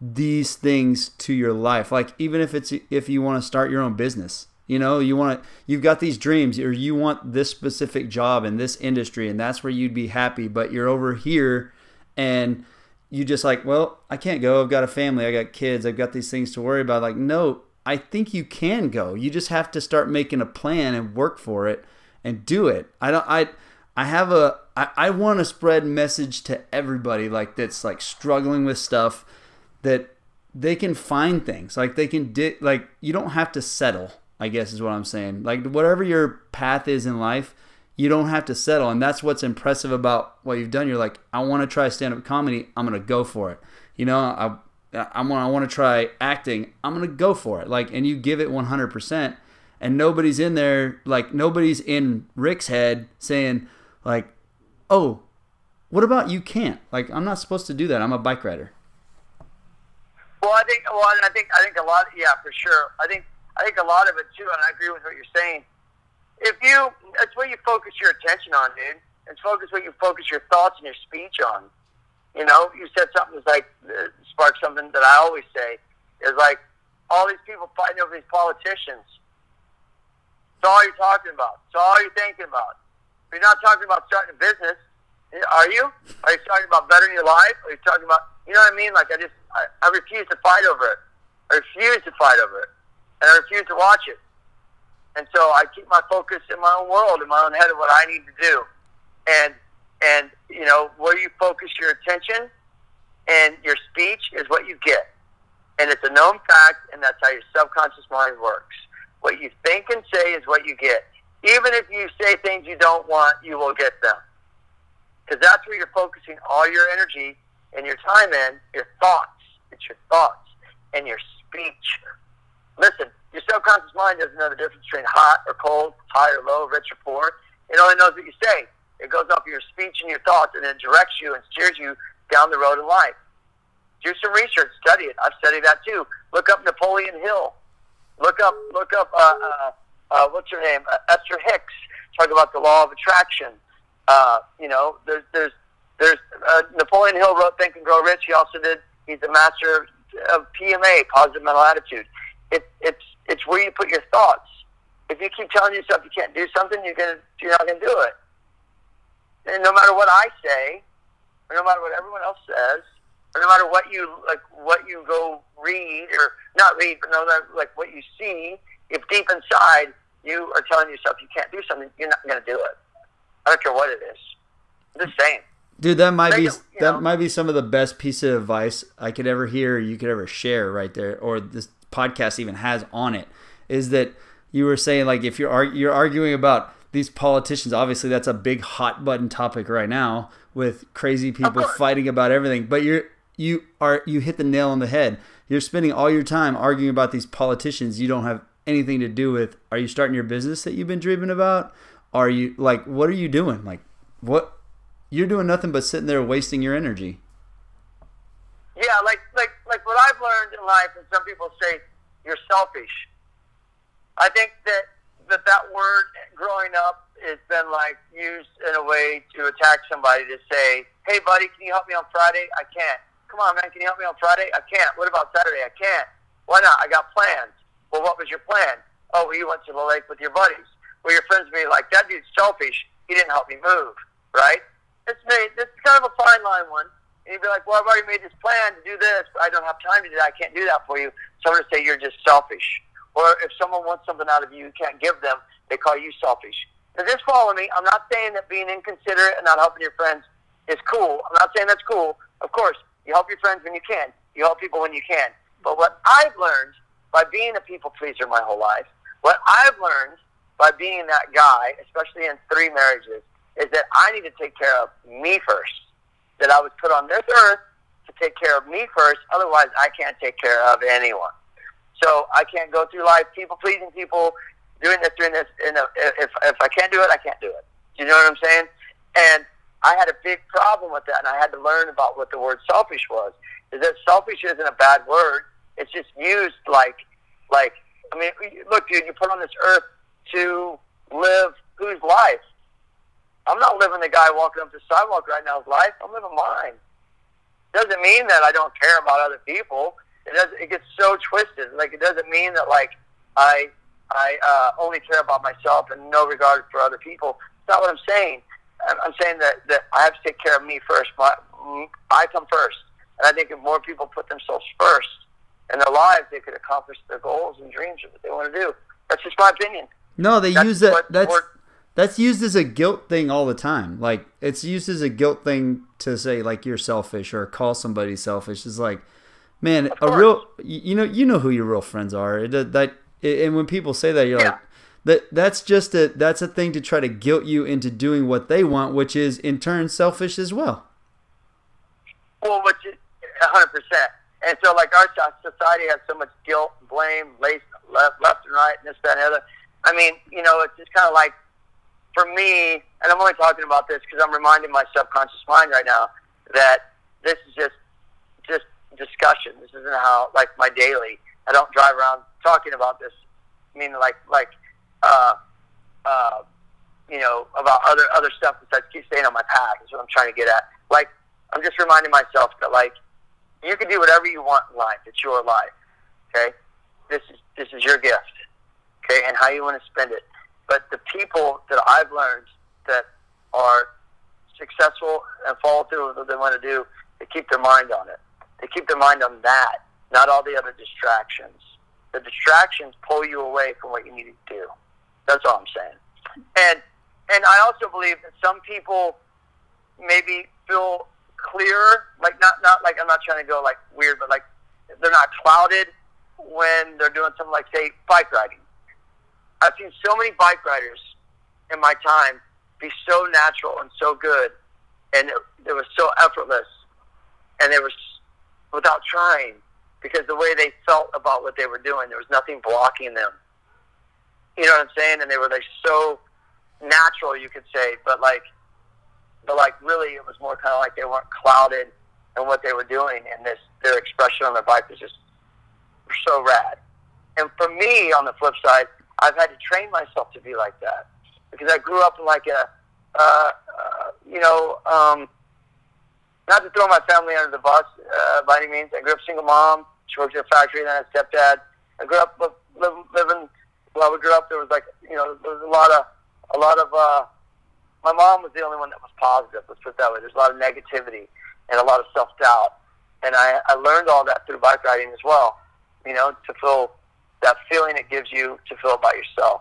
these things to your life. Like, even if it's, if you want to start your own business, you know, you want to, you've got these dreams, or you want this specific job in this industry, and that's where you'd be happy, but you're over here and you just like, well, I can't go. I've got a family. I got kids. I've got these things to worry about. Like, no, I think you can go. You just have to start making a plan and work for it and do it. I don't, I, I have a, I, I want to spread message to everybody like that's like struggling with stuff, that they can find things, like they can di- like you don't have to settle, I guess is what I'm saying. Like, whatever your path is in life, you don't have to settle. And that's what's impressive about what you've done. You're like, I want to try stand-up comedy. I'm going to go for it. You know, I I want I want to try acting. I'm going to go for it. Like, and you give it one hundred percent. And nobody's in there, like, nobody's in Rick's head saying, like, oh, what about you can't? Like, I'm not supposed to do that. I'm a bike rider. Well, I think, well, I think, I think a lot, yeah, for sure. I think, I think a lot of it too, and I agree with what you're saying. If you, that's what you focus your attention on, dude. It's focus what you focus your thoughts and your speech on. You know, you said something that's like, uh, sparked something that I always say is like, all these people fighting over these politicians. It's all you're talking about. It's all you're thinking about. You're not talking about starting a business, are you? Are you talking about bettering your life? Are you talking about, you know what I mean? Like, I just, I, I refuse to fight over it. I refuse to fight over it. And I refuse to watch it. And so I keep my focus in my own world, in my own head, of what I need to do. And, and you know, where you focus your attention and your speech is what you get. And it's a known fact, and that's how your subconscious mind works. What you think and say is what you get. Even if you say things you don't want, you will get them. Because that's where you're focusing all your energy and your time in, your thoughts. It's your thoughts and your speech. Listen, your subconscious mind doesn't know the difference between hot or cold, high or low, rich or poor. It only knows what you say. It goes off your speech and your thoughts, and it directs you and steers you down the road in life. Do some research. Study it. I've studied that too. Look up Napoleon Hill. Look up, look up, uh, uh, uh, what's her name? Uh, Esther Hicks. Talk about the law of attraction. Uh, you know, there's, there's, there's, uh, Napoleon Hill wrote Think and Grow Rich. He also did, he's the master of, of P M A, positive mental attitude. It, it's it's where you put your thoughts. If you keep telling yourself you can't do something, you're gonna you're not gonna do it. And no matter what I say, or no matter what everyone else says, or no matter what you like, what you go read or not read, but no matter like what you see, if deep inside you are telling yourself you can't do something, you're not gonna do it. I don't care what it is. I'm just saying. Dude, that might be that might be some of the best piece of advice I could ever hear, or you could ever share right there, or this podcast even has on it, is that you were saying, like, if you're you're arguing about these politicians, obviously that's a big hot button topic right now with crazy people fighting about everything, but you're you are you hit the nail on the head. You're spending all your time arguing about these politicians you don't have anything to do with. Are you starting your business that you've been dreaming about? Are you, like, what are you doing? Like, what, you're doing nothing but sitting there wasting your energy. Yeah, like, like, like what I've learned in life, and some people say, you're selfish. I think that that, that word growing up has been, like, used in a way to attack somebody, to say, hey, buddy, can you help me on Friday? I can't. Come on, man, can you help me on Friday? I can't. What about Saturday? I can't. Why not? I got plans. Well, what was your plan? Oh, well, you went to the lake with your buddies. Well, your friends would be like, that dude's selfish. He didn't help me move, right? It's made, it's kind of a fine line one. And you'd be like, well, I've already made this plan to do this, but I don't have time to do that. I can't do that for you. So I'm going to say you're just selfish. or if someone wants something out of you, you can't give them, they call you selfish. Now, just follow me. I'm not saying that being inconsiderate and not helping your friends is cool. I'm not saying that's cool. Of course, you help your friends when you can. You help people when you can. But what I've learned by being a people pleaser my whole life, what I've learned by being that guy, especially in three marriages, is that I need to take care of me first. That I was put on this earth to take care of me first. Otherwise, I can't take care of anyone. So I can't go through life people pleasing people, doing this, doing this. And if if I can't do it, I can't do it. Do you know what I'm saying? And I had a big problem with that, and I had to learn about what the word selfish was. Is that selfish isn't a bad word. It's just used like, like I mean, look, dude, you put on this earth to live whose life? I'm not living the guy walking up the sidewalk right now's life. I'm living mine. Doesn't mean that I don't care about other people. It doesn't. It gets so twisted. Like, it doesn't mean that like I I uh, only care about myself and no regard for other people. That's not what I'm saying. I'm saying that, that I have to take care of me first. My, I come first. And I think if more people put themselves first in their lives, they could accomplish their goals and dreams of what they want to do. That's just my opinion. No, they that's use that. That's or, that's used as a guilt thing all the time. Like, it's used as a guilt thing to say like you're selfish or call somebody selfish. It's like, man, a course. real you know you know who your real friends are. It, that it, and when people say that, you're yeah. like. That that's just a that's a thing to try to guilt you into doing what they want, which is in turn selfish as well. Well, which is one hundred percent. And so, like, our society has so much guilt, blame, left, left and right, and this, that, and the other. I mean, you know, it's just kind of like, for me, and I'm only talking about this because I'm reminding my subconscious mind right now that this is just just discussion. This isn't how like my daily. I don't drive around talking about this. I mean, like like. Uh, uh, you know, about other other stuff besides keep staying on my path is what I'm trying to get at. Like, I'm just reminding myself that, like, you can do whatever you want in life. It's your life, okay? This is this is your gift, okay, and how you want to spend it. But the people that I've learned that are successful and follow through with what they want to do, they keep their mind on it. They keep their mind on that, not all the other distractions. The distractions pull you away from what you need to do. That's all I'm saying. And and I also believe that some people maybe feel clearer, like not, not like I'm not trying to go like weird, but like they're not clouded when they're doing something like, say, bike riding. I've seen so many bike riders in my time be so natural and so good, and it, it was so effortless, and they were without trying, because the way they felt about what they were doing, there was nothing blocking them. You know what I'm saying? And they were like so natural, you could say, but like, but like really, it was more kind of like they weren't clouded in what they were doing, and this their expression on their bike was just so rad. And for me, on the flip side, I've had to train myself to be like that because I grew up in like a, uh, uh, you know, um, not to throw my family under the bus uh, by any means. I grew up single mom. She worked in a factory, then I had a stepdad. I grew up living. living Well, we grew up. There was like, you know, there was a lot of, a lot of. Uh, my mom was the only one that was positive. Let's put it that way. There's a lot of negativity and a lot of self doubt, and I, I learned all that through bike riding as well. You know, to feel that feeling it gives you to feel about yourself.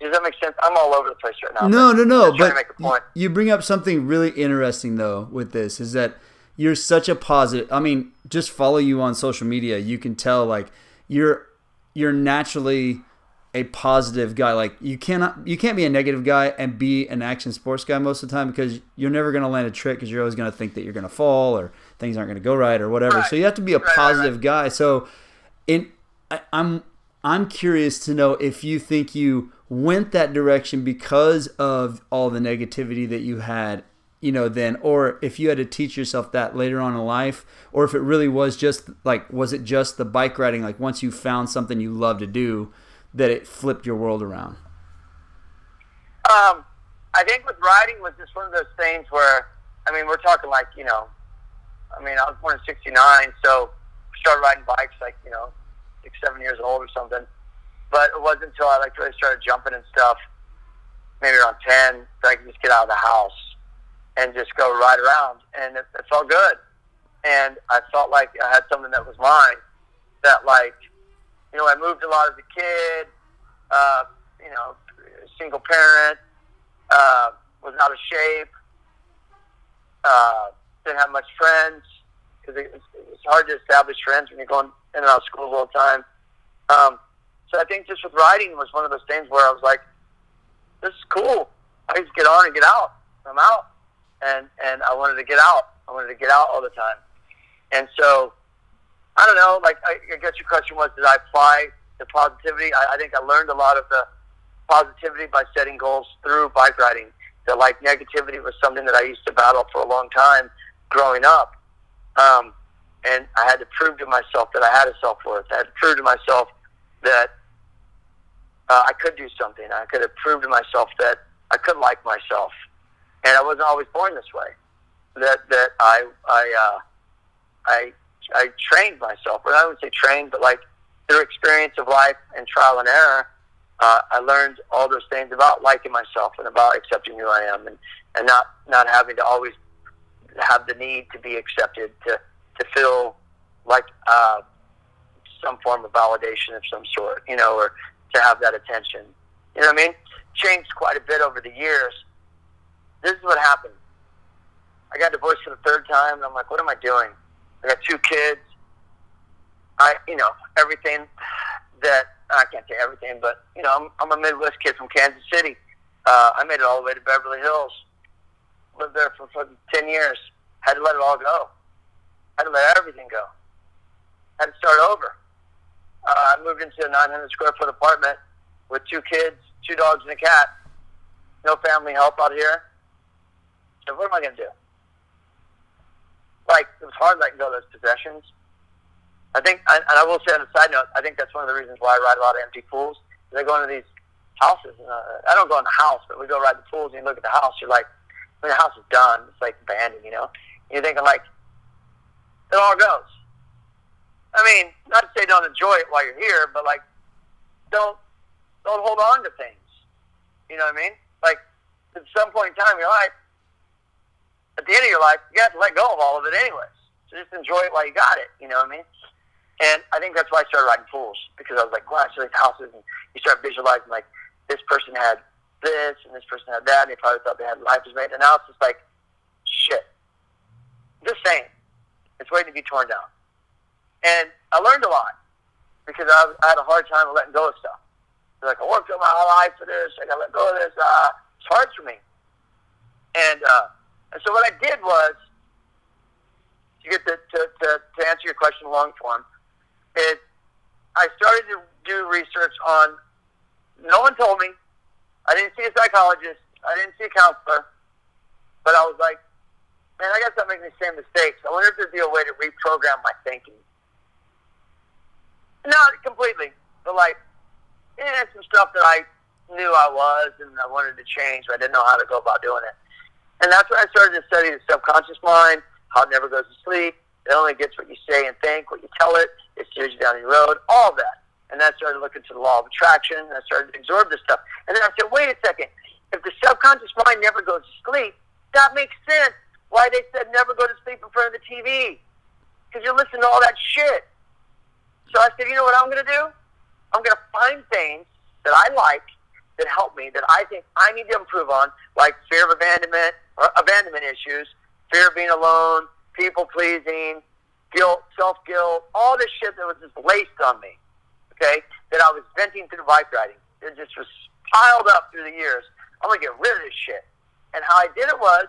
Does that make sense? I'm all over the place right now. No, no, no. But to make a point. You bring up something really interesting though with this is that you're such a positive. I mean, just follow you on social media. You can tell like you're you're naturally a positive guy. Like you cannot, you can't be a negative guy and be an action sports guy most of the time because you're never going to land a trick because you're always going to think that you're going to fall or things aren't going to go right or whatever. Right. So you have to be a right, positive right, right. guy. So, in I, I'm I'm curious to know if you think you went that direction because of all the negativity that you had, you know, then, or if you had to teach yourself that later on in life, or if it really was just like, was it just the bike riding? Like once you found something you love to do, that it flipped your world around? Um, I think with riding was just one of those things where, I mean, we're talking like, you know, I mean, I was born in sixty-nine, so started riding bikes like, you know, six, seven years old or something. But it wasn't until I like really started jumping and stuff, maybe around ten, that I could just get out of the house and just go ride around. And it, it felt good. And I felt like I had something that was mine that like, you know, I moved a lot as a kid, uh, you know, single parent, uh, was out of shape, uh, didn't have much friends, because it, it's hard to establish friends when you're going in and out of school all the time. Um, so I think just with riding was one of those things where I was like, this is cool. I just get on and get out. I'm out. And, and I wanted to get out. I wanted to get out all the time. And so, I don't know, like, I, I guess your question was, did I apply the positivity? I, I think I learned a lot of the positivity by setting goals through bike riding. That, like, negativity was something that I used to battle for a long time growing up. Um, and I had to prove to myself that I had a self-worth. I had to prove to myself that uh, I could do something. I could have proved to myself that I could like myself. And I wasn't always born this way. That that I I uh, I I trained myself. Well, I wouldn't say trained, but like through experience of life and trial and error, uh, I learned all those things about liking myself and about accepting who I am, and, and not, not having to always have the need to be accepted, to to feel like uh, some form of validation of some sort, you know, or to have that attention. You know what I mean? Changed quite a bit over the years. This is what happened. I got divorced for the third time, and I'm like, what am I doing? I got two kids. I, you know, everything that, I can't say everything, but, you know, I'm, I'm a Midwest kid from Kansas City. Uh, I made it all the way to Beverly Hills. Lived there for fucking ten years. Had to let it all go. Had to let everything go. Had to start over. Uh, I moved into a nine hundred square foot apartment with two kids, two dogs, and a cat. No family help out here. So what am I going to do? Like, it was hard letting go of those possessions. I think, and I will say on a side note, I think that's one of the reasons why I ride a lot of empty pools. They go into these houses. And, uh, I don't go in the house, but we go ride the pools, and you look at the house, you're like, I mean, the house is done. It's like abandoned, you know? And you're thinking, like, it all goes. I mean, not to say don't enjoy it while you're here, but, like, don't don't hold on to things. You know what I mean? Like, at some point in time in your life, at the end of your life, you have to let go of all of it anyways. So just enjoy it while you got it, you know what I mean? And I think that's why I started riding pools, because I was like, wow, I see these houses, and you start visualizing, like, this person had this, and this person had that, and they probably thought they had life was made, and now it's just like, shit. I'm just saying. It's waiting to be torn down. And I learned a lot, because I, was, I had a hard time of letting go of stuff. Like, I worked all my whole life for this, I gotta let go of this, uh, it's hard for me. And, uh, And so what I did was, to get the, to, to, to answer your question long form, is I started to do research on, no one told me, I didn't see a psychologist, I didn't see a counselor, but I was like, man, I gotta stop making these same mistakes. I wonder if there'd be a way to reprogram my thinking. Not completely, but like, yeah, some stuff that I knew I was and I wanted to change, but I didn't know how to go about doing it. And that's when I started to study the subconscious mind, how it never goes to sleep. It only gets what you say and think, what you tell it. It steers you down the road, all that. And then I started looking to the law of attraction, and I started to absorb this stuff. And then I said, wait a second. If the subconscious mind never goes to sleep, that makes sense why they said never go to sleep in front of the T V. Because you're listening to all that shit. So I said, you know what I'm going to do? I'm going to find things that I like, that help me, that I think I need to improve on, like fear of abandonment, or abandonment issues, fear of being alone, people-pleasing, guilt, self-guilt, all this shit that was just laced on me, okay, that I was venting through bike riding. It just was piled up through the years. I'm going to get rid of this shit. And how I did it was,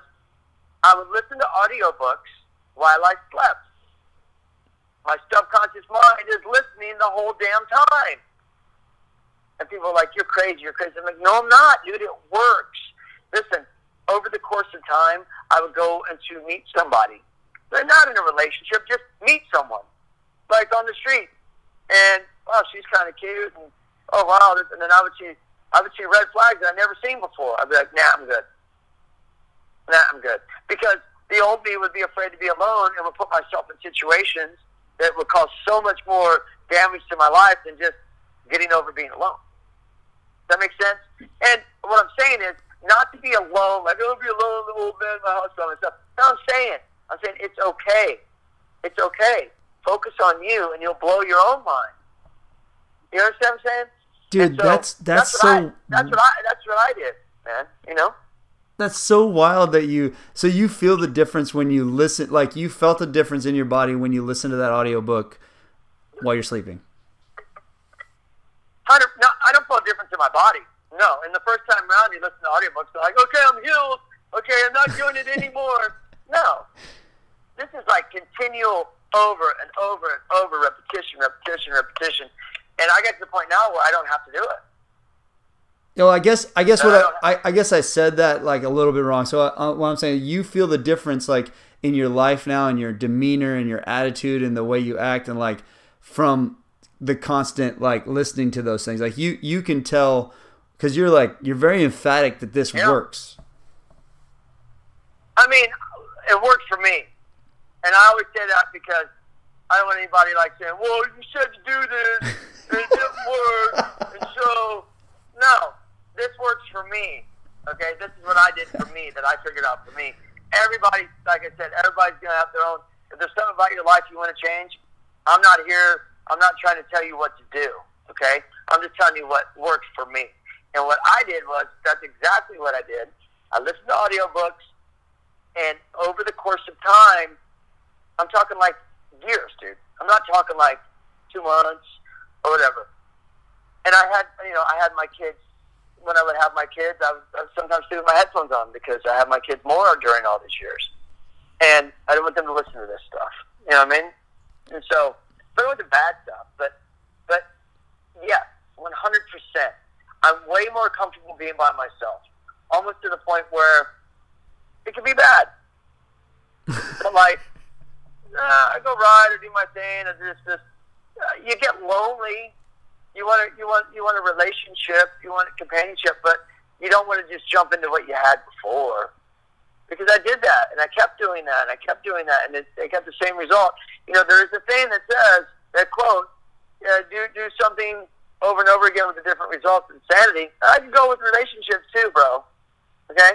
I would listen to audiobooks while I slept. My subconscious mind is listening the whole damn time. And people are like, you're crazy, you're crazy. I'm like, no, I'm not, dude, it works. Listen, over the course of time, I would go and to meet somebody. They're not in a relationship, just meet someone, like on the street. And, wow, she's kind of cute, and, oh, wow. And then I would see, I would see red flags that I'd never seen before. I'd be like, nah, I'm good. Nah, I'm good. Because the old me would be afraid to be alone and would put myself in situations that would cause so much more damage to my life than just getting over being alone. Does that make sense? And what I'm saying is, not to be alone, like, I'll be alone, the old man in my house, all that stuff. That's what I'm saying. I'm saying it's okay. It's okay. Focus on you, and you'll blow your own mind. You understand what I'm saying? Dude, so that's, that's that's so what I, that's what I that's what I did, man. You know? That's so wild that you so you feel the difference when you listen, like you felt the difference in your body when you listen to that audiobook while you're sleeping. I don't, no, I don't feel a difference in my body. No. And the first time around you listen to audiobooks, they're like, okay, I'm healed. Okay, I'm not doing it anymore. No. This is like continual over and over and over repetition, repetition, repetition. And I get to the point now where I don't have to do it. You know, I guess I guess no, what I, I, I guess I said that like a little bit wrong. So I, what I'm saying, you feel the difference like in your life now, and your demeanor, and your attitude, and the way you act, and like from the constant like listening to those things. Like you you can tell because you're like you're very emphatic that this yeah. works. I mean, it works for me, and I always say that because I don't want anybody like saying, "Well, you said to do this, and it didn't work," and so no. This works for me, okay? This is what I did for me, that I figured out for me. Everybody, like I said, everybody's going to have their own. If there's something about your life you want to change, I'm not here. I'm not trying to tell you what to do, okay? I'm just telling you what works for me. And what I did was, that's exactly what I did. I listened to audiobooks, and over the course of time, I'm talking like years, dude. I'm not talking like two months or whatever. And I had, you know, I had my kids. When I would have my kids, I would, I would sometimes sleep with my headphones on because I had my kids more during all these years. And I didn't want them to listen to this stuff. You know what I mean? And so, but it wasn't bad stuff. But, but yeah, one hundred percent. I'm way more comfortable being by myself, almost to the point where it can be bad. But like, uh, I go ride, I do my thing, I do this, this. Uh, you get lonely. You want a, you want you want a relationship, you want a companionship, but you don't want to just jump into what you had before. Because I did that, and I kept doing that, and I kept doing that, and it, I got the same result. You know, there is a thing that says, that quote, uh, do do something over and over again with a different result than sanity. I can go with relationships too, bro. Okay,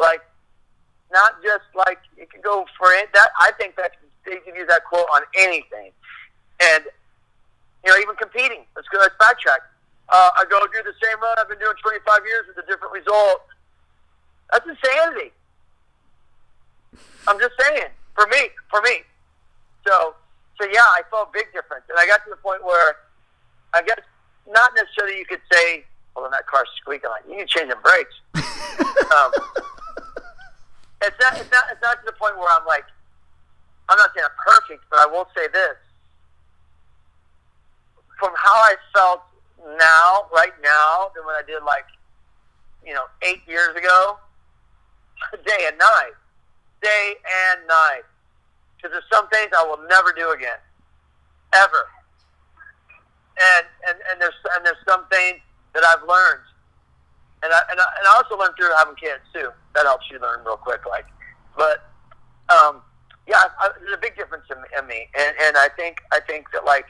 like not just like you can go for it. That I think that you can use that quote on anything, and. You know, even competing. Let's go. Let's backtrack. Uh, I go do the same run I've been doing twenty-five years with a different result. That's insanity. I'm just saying. For me, for me. So, so yeah, I felt a big difference, and I got to the point where, I guess, not necessarily you could say, "Well, that car's squeaking. Like you need to change the brakes." um, it's not. It's not. It's not to the point where I'm like, I'm not saying I'm perfect, but I will say this. From how I felt now, right now, than what I did like, you know, eight years ago, day and night, day and night. Because there's some things I will never do again, ever. And and, and there's and there's some things that I've learned, and I and I, and I also learned through having kids too. That helps you learn real quick, like. But um, yeah, I, there's a big difference in, in me, and and I think I think that like.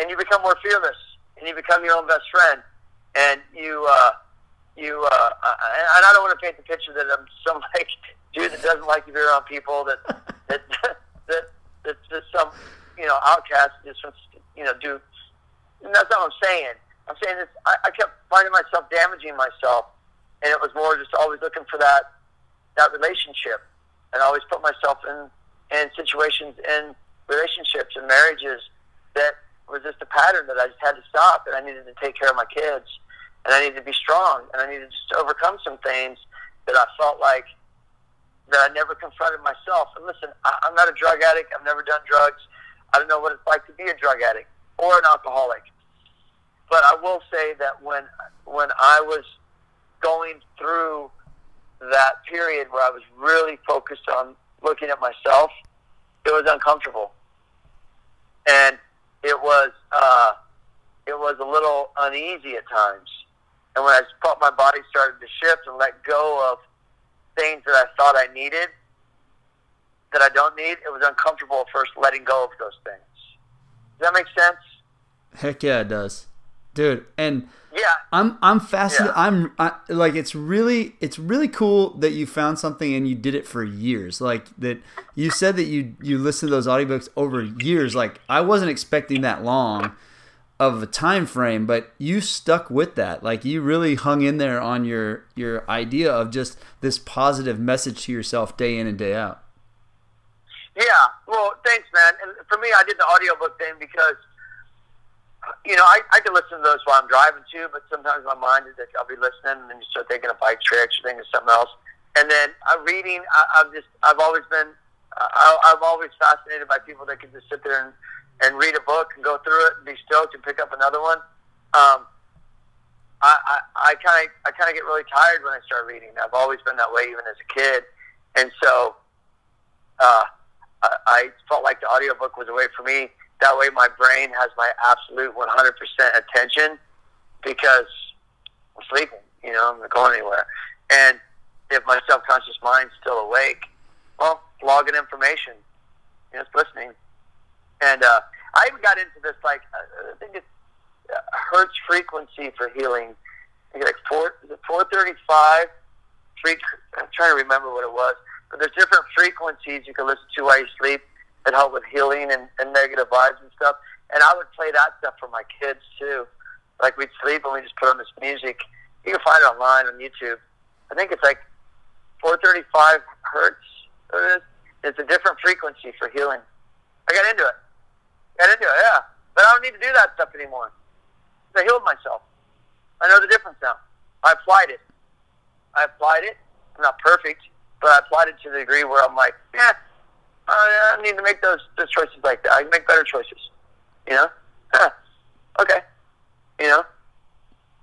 And you become more fearless, and you become your own best friend, and you, uh, you, uh, uh, and I don't want to paint the picture that I'm some like dude that doesn't like to be around people, that that that that's just some you know outcast, just from, you know dude. And that's not what I'm saying. I'm saying this. I, I kept finding myself damaging myself, and it was more just always looking for that that relationship, and I always put myself in in situations, in relationships, and marriages that. Was just a pattern that I just had to stop, and I needed to take care of my kids, and I needed to be strong, and I needed to just overcome some things that I felt like that I never confronted myself. And listen, I, I'm not a drug addict. I've never done drugs. I don't know what it's like to be a drug addict or an alcoholic. But I will say that when when I was going through that period where I was really focused on looking at myself, it was uncomfortable. And It was uh, it was a little uneasy at times, and when I felt my body started to shift and let go of things that I thought I needed that I don't need, it was uncomfortable at first letting go of those things. Does that make sense? Heck yeah, it does, dude. And yeah, I'm I'm fascinated. Yeah. I'm I, like it's really it's really cool that you found something and you did it for years. Like that you said that you you listened to those audiobooks over years. Like I wasn't expecting that long, of a time frame, but you stuck with that. Like, you really hung in there on your your idea of just this positive message to yourself day in and day out. Yeah, well, thanks, man. And for me, I did the audiobook thing because, you know, I, I can listen to those while I'm driving too, but sometimes my mind is like, I'll be listening, and then you start thinking of bike tricks, you think of something else. And then I'm reading, I, I've just, I've always been, I, I've always fascinated by people that can just sit there and, and read a book and go through it and be stoked and pick up another one. Um, I, I, I kind of, I kind of get really tired when I start reading. I've always been that way, even as a kid. And so, uh, I, I felt like the audiobook was a way for me. That way my brain has my absolute one hundred percent attention, because I'm sleeping, you know, I'm not going anywhere. And if my subconscious mind's still awake, well, logging information, you know, it's listening. And uh, I even got into this, like, I think it's uh, Hertz frequency for healing. I think like four, is it four thirty-five? Free, I'm trying to remember what it was. But there's different frequencies you can listen to while you sleep that help with healing and, and negative vibes and stuff. And I would play that stuff for my kids, too. Like, we'd sleep and we just put on this music. You can find it online on YouTube. I think it's like four thirty-five hertz. It is. It's a different frequency for healing. I got into it. I got into it, yeah. But I don't need to do that stuff anymore. I healed myself. I know the difference now. I applied it. I applied it. I'm not perfect, but I applied it to the degree where I'm like, yeah, I don't need to make those, those choices like that. I can make better choices. You know? Huh. Okay. You know?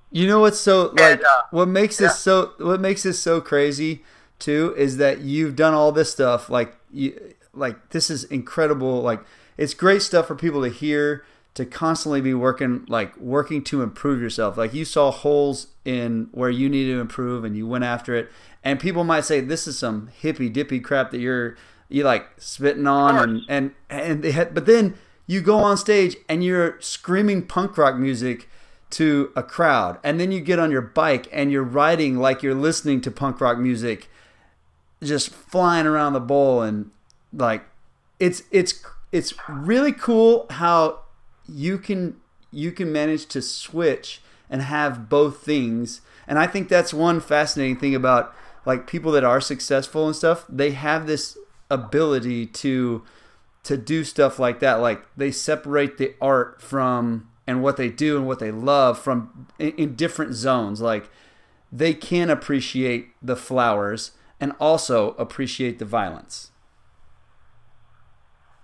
You know what's so, like, and, uh, what makes yeah. this so, what makes this so crazy, too, is that you've done all this stuff, like, you, like, this is incredible. Like, it's great stuff for people to hear, to constantly be working, like, working to improve yourself. Like, you saw holes in where you needed to improve, and you went after it. And people might say, this is some hippy dippy crap that you're, you like spitting on, and, and, and they had, but then you go on stage and you're screaming punk rock music to a crowd. And then you get on your bike and you're riding like you're listening to punk rock music, just flying around the bowl. And like, it's, it's, it's really cool how you can, you can manage to switch and have both things. And I think that's one fascinating thing about, like, people that are successful and stuff. They have this ability to, to do stuff like that. Like, they separate the art from, and what they do and what they love from, in, in different zones. Like, they can appreciate the flowers and also appreciate the violence.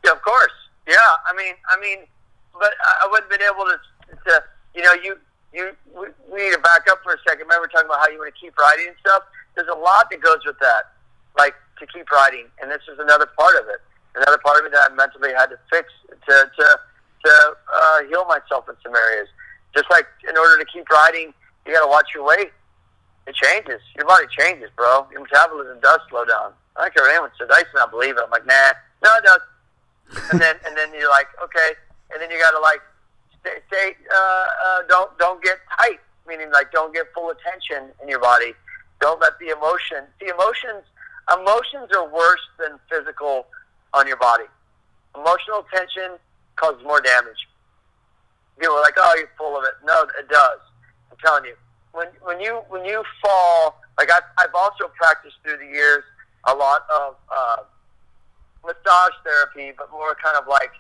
Yeah, of course. Yeah. I mean, I mean, but I wouldn't have been able to, to, you know, you, you, we, we need to back up for a second. Remember talking about how you want to keep writing and stuff. There's a lot that goes with that. Like, to keep writing. And this is another part of it. Another part of it that I mentally had to fix to, to, to uh, heal myself in some areas. Just like, in order to keep riding, you got to watch your weight. It changes. Your body changes, bro. Your metabolism does slow down. I don't care what anyone says. I used to not believe it. I'm like, nah, no, it does. and then and then you're like, okay. And then you got to, like, stay, stay uh, uh, don't don't get tight. Meaning, like, don't get full attention in your body. Don't let the emotion. The emotions, emotions are worse than physical on your body. Emotional tension causes more damage. People are like, "Oh, you're full of it." No, it does. I'm telling you. When when you when you fall, like I've I've also practiced through the years a lot of uh, massage therapy, but more kind of like,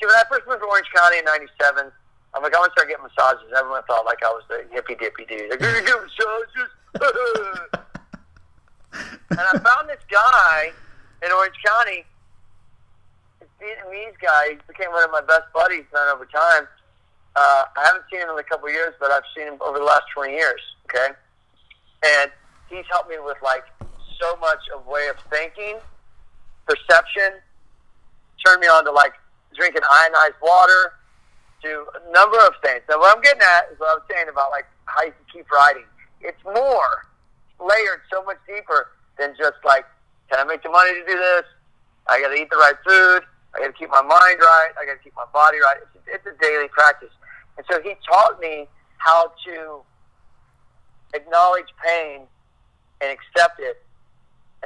see, when I first moved to Orange County in ninety-seven, I'm like, I want to start getting massages. Everyone thought like I was the hippie dippy dude. Like, you're gonna get massages. And I found this guy in Orange County, this Vietnamese guy. He became one of my best buddies then over time. Uh, I haven't seen him in a couple of years, but I've seen him over the last twenty years, okay? And he's helped me with, like, so much of way of thinking, perception, turned me on to, like, drinking ionized water, to a number of things. Now, what I'm getting at is what I was saying about, like, how you can keep writing. It's more layered, so much deeper than just like, can I make the money to do this? I got to eat the right food. I got to keep my mind right. I got to keep my body right. It's, it's a daily practice. And so he taught me how to acknowledge pain and accept it,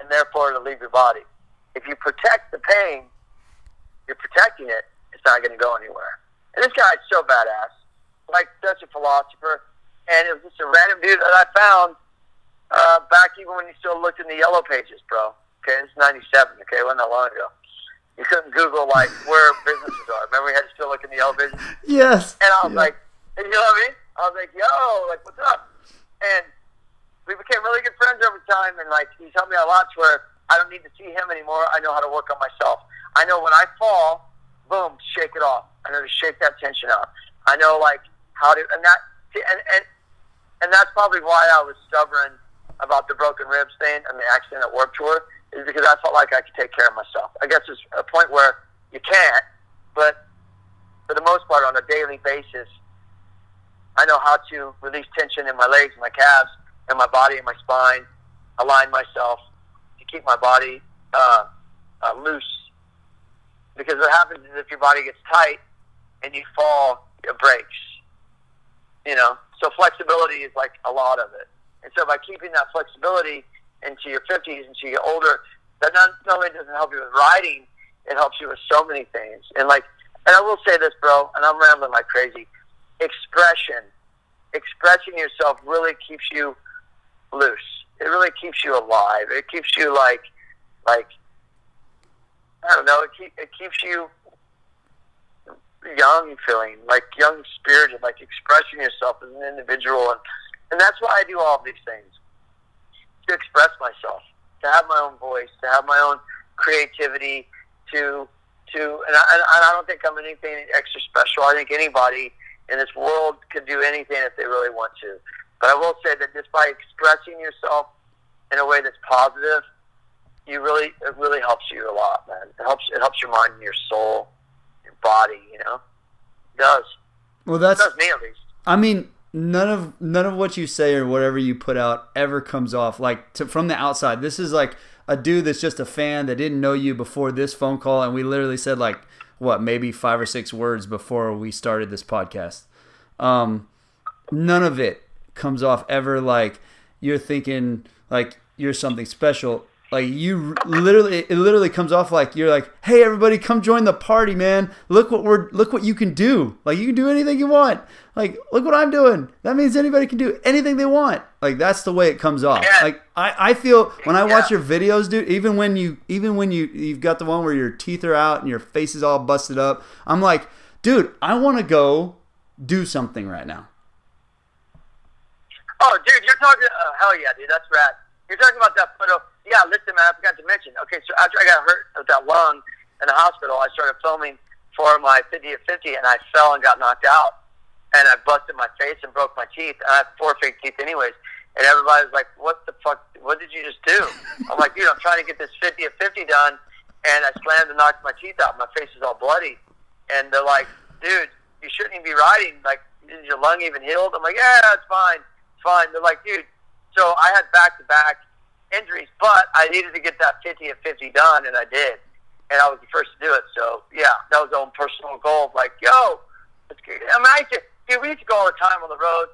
and therefore to leave your body. If you protect the pain, you're protecting it. It's not going to go anywhere. And this guy's so badass, like such a philosopher. And it was just a random dude that I found uh, back even when you still looked in the yellow pages, bro. Okay, it's ninety-seven, okay, it wasn't that long ago. You couldn't Google, like, where businesses are. Remember we had to still look in the yellow pages? Yes. And I was yeah. like, you know what I mean? I was like, yo, like, what's up? And we became really good friends over time, and, like, he's helped me out a lot to where I don't need to see him anymore. I know how to work on myself. I know when I fall, boom, shake it off. I know to shake that tension off. I know, like, how to, and that, and, and, and that's probably why I was stubborn about the broken ribs thing and the accident at Warped Tour, is because I felt like I could take care of myself. I guess there's a point where you can't, but for the most part, on a daily basis, I know how to release tension in my legs, my calves, and my body and my spine, align myself to keep my body uh, uh, loose. Because what happens is if your body gets tight and you fall, it breaks, you know? So flexibility is like a lot of it. And so by keeping that flexibility into your fifties, into your older, that not only doesn't help you with riding, it helps you with so many things. And like, and I will say this, bro, and I'm rambling like crazy. Expression, expressing yourself really keeps you loose. It really keeps you alive. It keeps you like, like, I don't know, it, keep, it keeps you young feeling, like young spirited, like expressing yourself as an individual. And, and that's why I do all of these things. To express myself, to have my own voice, to have my own creativity, to to and I, and I don't think I'm anything extra special. I think anybody in this world could do anything if they really want to. But I will say that just by expressing yourself in a way that's positive, you really it really helps you a lot, man. It helps it helps your mind and your soul, your body, you know. It does. Well, that's, it does me at least. I mean, None of none of what you say or whatever you put out ever comes off like to, from the outside. This is like a dude that's just a fan that didn't know you before this phone call, and we literally said like what maybe five or six words before we started this podcast. Um, none of it comes off ever like you're thinking like you're something special. Like you literally, it literally comes off like you're like, hey everybody, come join the party, man. Look what we're, look what you can do. Like you can do anything you want. Like look what I'm doing. That means anybody can do anything they want. Like that's the way it comes off. Yeah. Like I, I feel when I yeah. watch your videos, dude. Even when you, even when you, you've got the one where your teeth are out and your face is all busted up. I'm like, dude, I want to go do something right now. Oh, dude, you're talking. Uh, hell yeah, dude. That's rad. You're talking about that photo. Yeah, listen, man, I forgot to mention. Okay, so after I got hurt with that lung in the hospital, I started filming for my fifty at fifty, and I fell and got knocked out. And I busted my face and broke my teeth. I have four fake teeth anyways. And everybody was like, what the fuck? What did you just do? I'm like, dude, I'm trying to get this fifty at fifty done. And I slammed and knocked my teeth out. My face is all bloody. And they're like, dude, you shouldn't even be riding. Like, is your lung even healed? I'm like, yeah, it's fine. It's fine. They're like, dude. So I had back-to-back injuries, but I needed to get that fifty at fifty done, and I did, and I was the first to do it. So yeah, that was my own personal goal. Like, yo, let's get, I mean, I used to, dude, we used to go all the time on the road,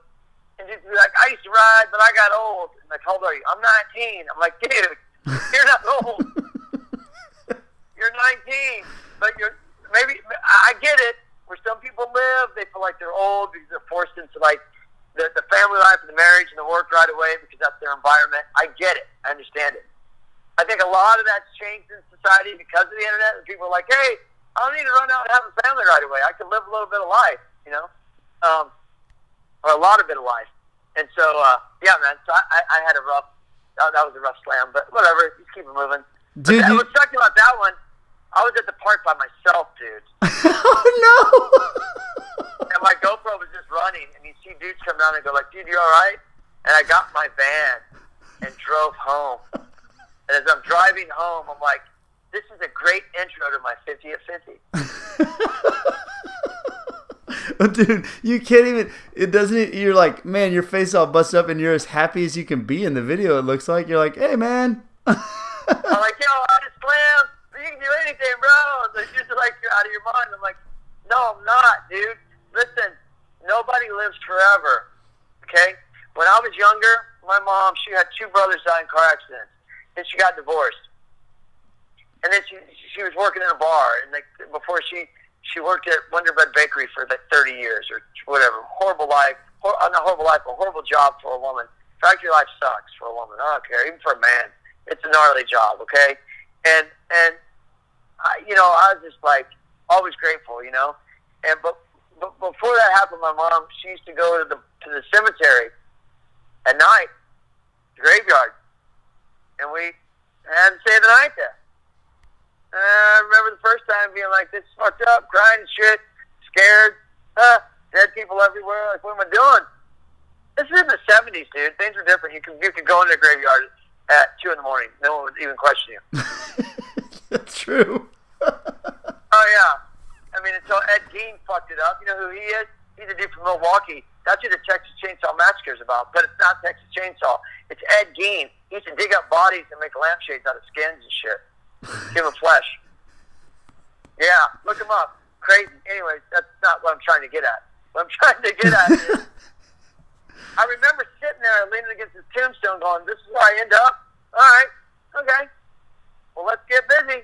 and just be like, I used to ride, but I got old. And like, how old are you? I'm nineteen. I'm like, dude, you're not old. You're nineteen, but you're maybe. I get it. Where some people live, they feel like they're old because they're forced into like. The, the family life and the marriage and the work right away because that's their environment. I get it. I understand it. I think a lot of that's changed in society because of the internet, and people are like, hey, I don't need to run out and have a family right away. I can live a little bit of life, you know, um, or a lot of bit of life. And so, uh, yeah, man, so I, I, I had a rough, that, that was a rough slam, but whatever, just keep it moving. Dude, but, you... What's talking about that one, I was at the park by myself, dude. Oh, no. And my GoPro was just running, and you see dudes come down and go like, dude, you all right? And I got my van and drove home. And as I'm driving home, I'm like, this is a great intro to my fifty at fifty. Dude, you can't even, it doesn't, you're like, man, your face all busted up, and you're as happy as you can be in the video, it looks like. You're like, hey, man. I'm like, yo, I just slammed. You can do anything, bro. It's just like, you're out of your mind. I'm like, no, I'm not, dude. Listen, nobody lives forever, okay? When I was younger, my mom, she had two brothers die in car accidents. Then she got divorced. And then she she was working in a bar, and like before she, She worked at Wonder Bread Bakery for like thirty years or whatever. Horrible life. Hor- not horrible life, but horrible job for a woman. Factory life sucks for a woman. I don't care. Even for a man. It's a gnarly job, okay? And, and I, you know, I was just like always grateful, you know? And but, but before that happened, my mom, she used to go to the, to the cemetery at night, the graveyard. And we had to stay the night there. And I remember the first time being like, this is fucked up, crying and shit, scared, huh, dead people everywhere. Like, what am I doing? This is in the seventies, dude. Things were different. You could, you could go into a graveyard at two in the morning. No one would even question you. That's true. Oh, yeah. I mean, until Ed Gein fucked it up. You know who he is? He's a dude from Milwaukee. That's who the Texas Chainsaw Massacre is about, but it's not Texas Chainsaw. It's Ed Gein. He used to dig up bodies and make lampshades out of skins and shit. Give him flesh. Yeah, look him up. Crazy. Anyways, that's not what I'm trying to get at. What I'm trying to get at is, I remember sitting there leaning against this tombstone going, this is where I end up? All right. Okay. Well, let's get busy.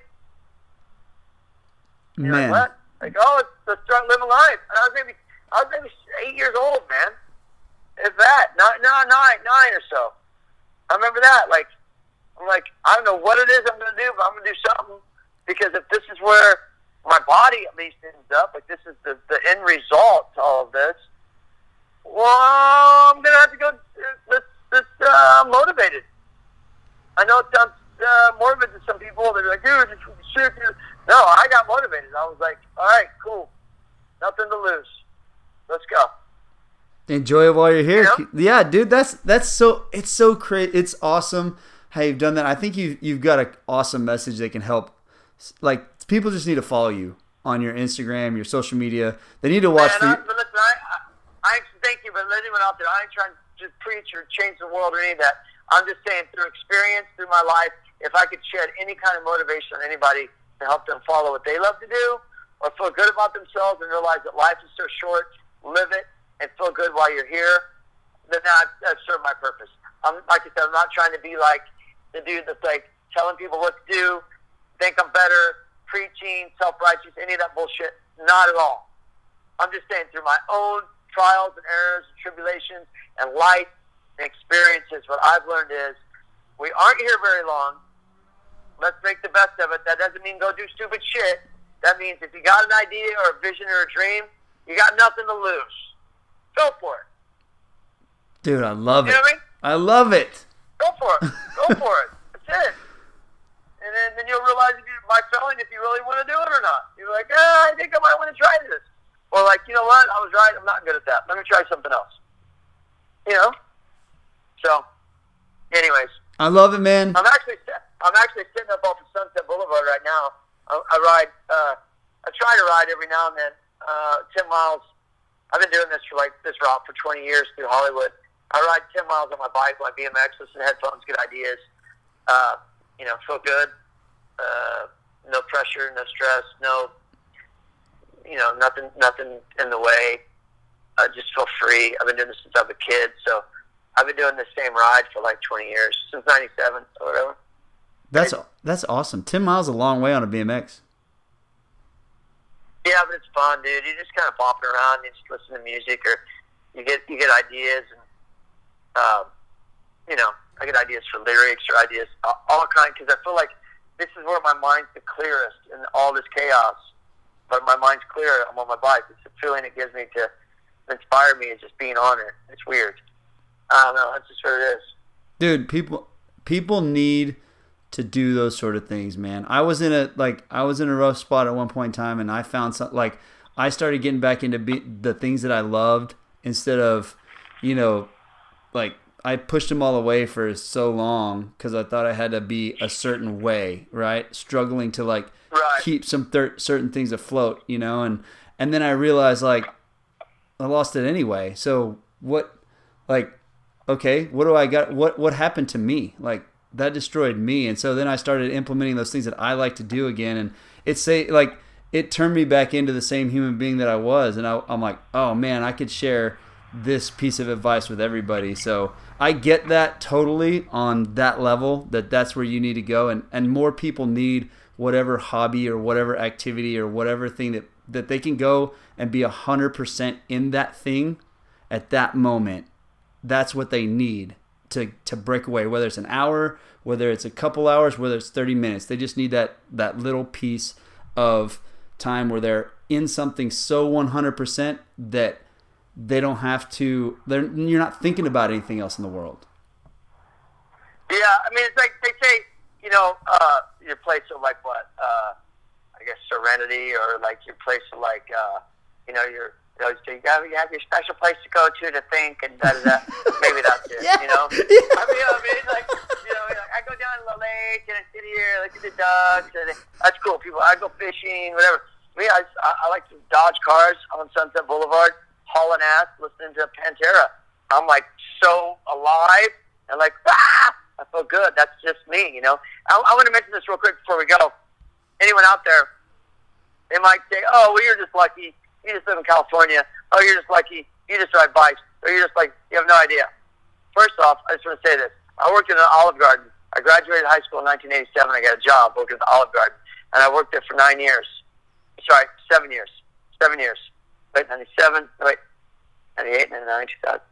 Man. You're like, what? Like, oh, let's, let's start living life. And I was maybe I was maybe eight years old, man. If that. Nine, nine, nine or so. I remember that. Like, I'm like, I don't know what it is I'm going to do, but I'm going to do something. Because if this is where my body at least ends up, like this is the, the end result to all of this, well, I'm going to have to go, let's, let's, uh, I'm motivated. I know it sounds uh, morbid to some people. They're like, dude, shit, dude. No, I got motivated. I was like, all right, cool. Nothing to lose. Let's go. Enjoy it while you're here. You know? Yeah, dude, that's, that's so, it's so crazy. It's awesome how you've done that. I think you've, you've got an awesome message that can help. Like, people just need to follow you on your Instagram, your social media. They need to watch. Man, the, I, but listen, I, I, I thank you, but anyone out there, I ain't trying to preach or change the world or any of that. I'm just saying through experience, through my life, if I could shed any kind of motivation on anybody to help them follow what they love to do or feel good about themselves and realize that life is so short, live it, and feel good while you're here, then I've served my purpose. I'm, like I said, I'm not trying to be like the dude that's like telling people what to do, think I'm better, preaching, self-righteous, any of that bullshit. Not at all. I'm just saying through my own trials and errors and tribulations and life and experiences, what I've learned is we aren't here very long. Let's make the best of it. That doesn't mean go do stupid shit. That means if you got an idea or a vision or a dream, you got nothing to lose. Go for it. Dude, I love you it. You know what I mean? I love it. Go for it. Go for it. That's it. And then, then you'll realize if you, by failing if you really want to do it or not. You're like, ah, I think I might want to try this. Or like, you know what? I was right. I'm not good at that. Let me try something else. You know? So, anyways. I love it, man. I'm actually I'm actually sitting up off of Sunset Boulevard right now. I, I ride, uh, I try to ride every now and then, uh, ten miles. I've been doing this for like this route for twenty years through Hollywood. I ride ten miles on my bike, my B M X, listen to headphones, good ideas. Uh, you know, feel good. Uh, no pressure, no stress, no, you know, nothing, nothing in the way. I just feel free. I've been doing this since I was a kid. So I've been doing the same ride for like twenty years, since ninety-seven or whatever. That's, that's awesome. ten miles is a long way on a B M X. Yeah, but it's fun, dude. You're just kind of bopping around. You just listen to music, or you get you get ideas, and um, you know, I get ideas for lyrics or ideas all kinds. Because I feel like this is where my mind's the clearest in all this chaos. But my mind's clear. I'm on my bike. It's the feeling it gives me to inspire me is just being on it. It's weird. I don't know. That's just what it is. Dude, people people need to do those sort of things, man. I was in a like I was in a rough spot at one point in time, and I found some, like I started getting back into be, the things that I loved instead of, you know, like I pushed them all away for so long because I thought I had to be a certain way, right? Struggling to like right. keep some thir certain things afloat, you know, and and then I realized like I lost it anyway. So what, like, okay, what do I got? What what happened to me? Like. That destroyed me, and so then I started implementing those things that I like to do again, and it say like it turned me back into the same human being that I was, and I, I'm like, oh man, I could share this piece of advice with everybody. So I get that totally on that level, that that's where you need to go, and and more people need whatever hobby or whatever activity or whatever thing that that they can go and be one hundred percent in that thing at that moment. That's what they need to, to break away, whether it's an hour, whether it's a couple hours, whether it's thirty minutes. They just need that, that little piece of time where they're in something so one hundred percent that they don't have to, they're, you're not thinking about anything else in the world. Yeah, I mean, it's like they say, you know, uh, your place of like what, uh, I guess serenity, or like your place of like, uh, you know, your, those two, you gotta you have your special place to go to to think and da da da. Maybe that's it, yeah. You know? Yeah. I mean, you know what I mean? Like, you know, like, I go down to the lake and I sit here, I look at the ducks, and that's cool. People, I go fishing, whatever. I mean, I, I like to dodge cars on Sunset Boulevard, hauling ass, listening to Pantera. I'm like so alive and like, ah! I feel good. That's just me, you know. I, I want to mention this real quick before we go. Anyone out there, they might say, oh, well, you're just lucky. You just live in California. Oh, you're just lucky. You just ride bikes. Or you're just like, you have no idea. First off, I just want to say this. I worked in an Olive Garden. I graduated high school in nineteen eighty-seven. I got a job working at the Olive Garden. And I worked there for nine years. Sorry, seven years. Seven years. Wait, ninety-seven. Wait, ninety-eight, ninety-nine, two thousand.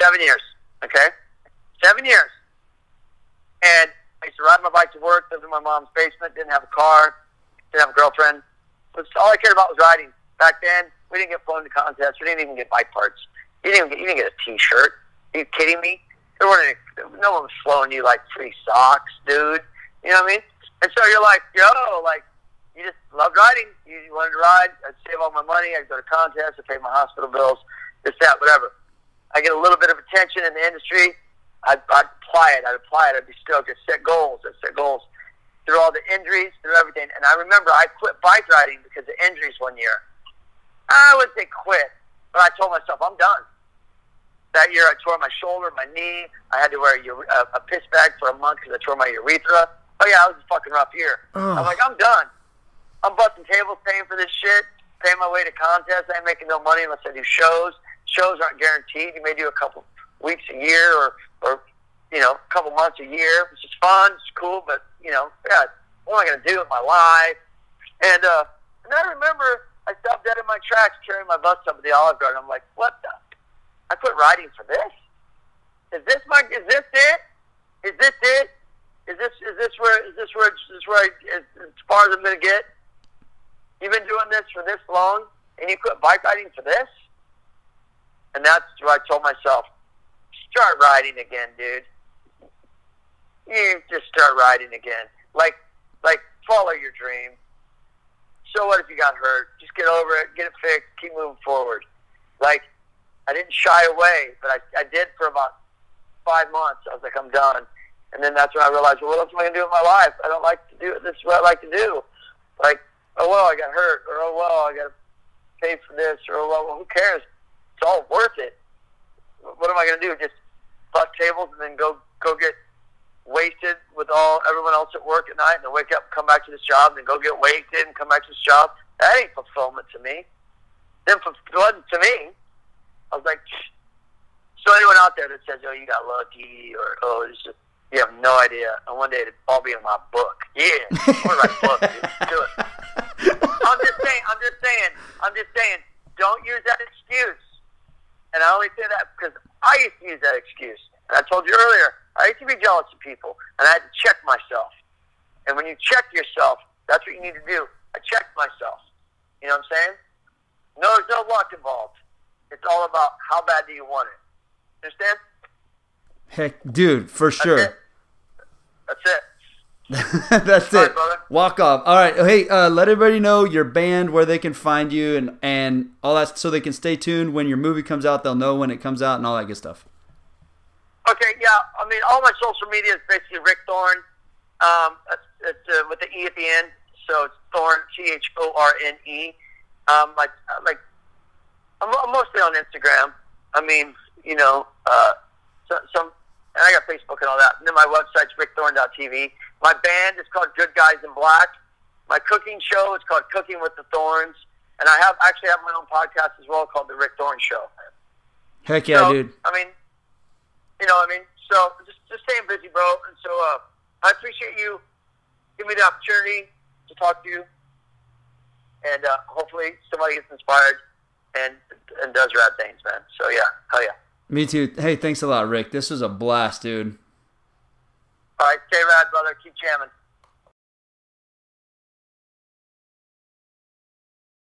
Seven years, okay? Seven years. And I used to ride my bike to work, lived in my mom's basement, didn't have a car, didn't have a girlfriend. All I cared about was riding. Back then, we didn't get flown to contests. We didn't even get bike parts. You didn't even get, you didn't get a T-shirt. Are you kidding me? There weren't any, no one was flowing you like free socks, dude. You know what I mean? And so you're like, yo, like, you just loved riding. You wanted to ride. I'd save all my money. I'd go to contests. I'd pay my hospital bills, this, that, whatever. I get a little bit of attention in the industry. I'd, I'd apply it. I'd apply it. I'd be stoked. I'd set goals. I'd set goals. Through all the injuries, through everything. And I remember I quit bike riding because of injuries one year. I wouldn't say quit, but I told myself, I'm done. That year I tore my shoulder, my knee. I had to wear a, a piss bag for a month because I tore my urethra. Oh, yeah, it was a fucking rough year. Oh. I'm like, I'm done. I'm busting tables, paying for this shit, paying my way to contests. I ain't making no money unless I do shows. Shows aren't guaranteed. You may do a couple weeks a year or, or you know, a couple months a year, which is fun. It's cool, but, you know, God, what am I going to do with my life? And, uh, and I remember I stopped dead in my tracks carrying my bus up at the Olive Garden. I'm like, what the? I quit riding for this? Is this my, is this it? Is this it? Is this, is this where, is this where, is this where I, is, as far as I'm going to get? You've been doing this for this long, and you quit bike riding for this? And that's what I told myself. Start riding again, dude. You just start riding again. Like, like follow your dream. So what if you got hurt? Just get over it, get it fixed, keep moving forward. Like, I didn't shy away, but I, I did for about five months. I was like, I'm done. And then that's when I realized, well, what else am I going to do with my life? I don't like to do it. This is what I like to do. Like, oh, well, I got hurt. Or, oh, well, I got to pay for this. Or, oh, well, who cares? It's all worth it. What am I going to do? Just bus tables and then go, go get wasted with all everyone else at work at night, and then wake up and come back to this job, and then go get wasted and come back to this job. That ain't fulfillment to me. Then fulfillment to me. I was like, shh. So anyone out there that says, "Oh, you got lucky," or "Oh, it's just, you have no idea," and one day it'll all be in my book. Yeah, I'm gonna write a book. Dude. Do it. I'm just saying. I'm just saying. I'm just saying. Don't use that excuse. And I only say that because I used to use that excuse. And I told you earlier, I used to be jealous of people, and I had to check myself. And when you check yourself, that's what you need to do. I checked myself. You know what I'm saying? No, there's no luck involved. It's all about how bad do you want it. Understand? Heck, dude, for that's sure. It. That's it. That's all it. Right, walk off. All right. Hey, uh, let everybody know your band, where they can find you, and, and all that, so they can stay tuned when your movie comes out. They'll know when it comes out and all that good stuff. Okay, yeah. I mean, all my social media is basically Rick Thorne, um, it's, uh, with the E at the end. So it's Thorne, T H O R N E. Um, like, like I'm, I'm mostly on Instagram. I mean, you know, uh, so, some, and I got Facebook and all that. And then my website's rick thorne dot t v. My band is called Good Guys in Black. My cooking show is called Cooking with the Thorns. And I have actually have my own podcast as well called The Rick Thorne Show. Heck yeah, so, dude. I mean, you know what I mean? So just, just staying busy, bro. And so uh, I appreciate you giving me the opportunity to talk to you. and uh, hopefully somebody gets inspired and and does rad things, man. So yeah, hell yeah. Me too. Hey, thanks a lot, Rick. This was a blast, dude. All right, stay rad, brother. Keep jamming.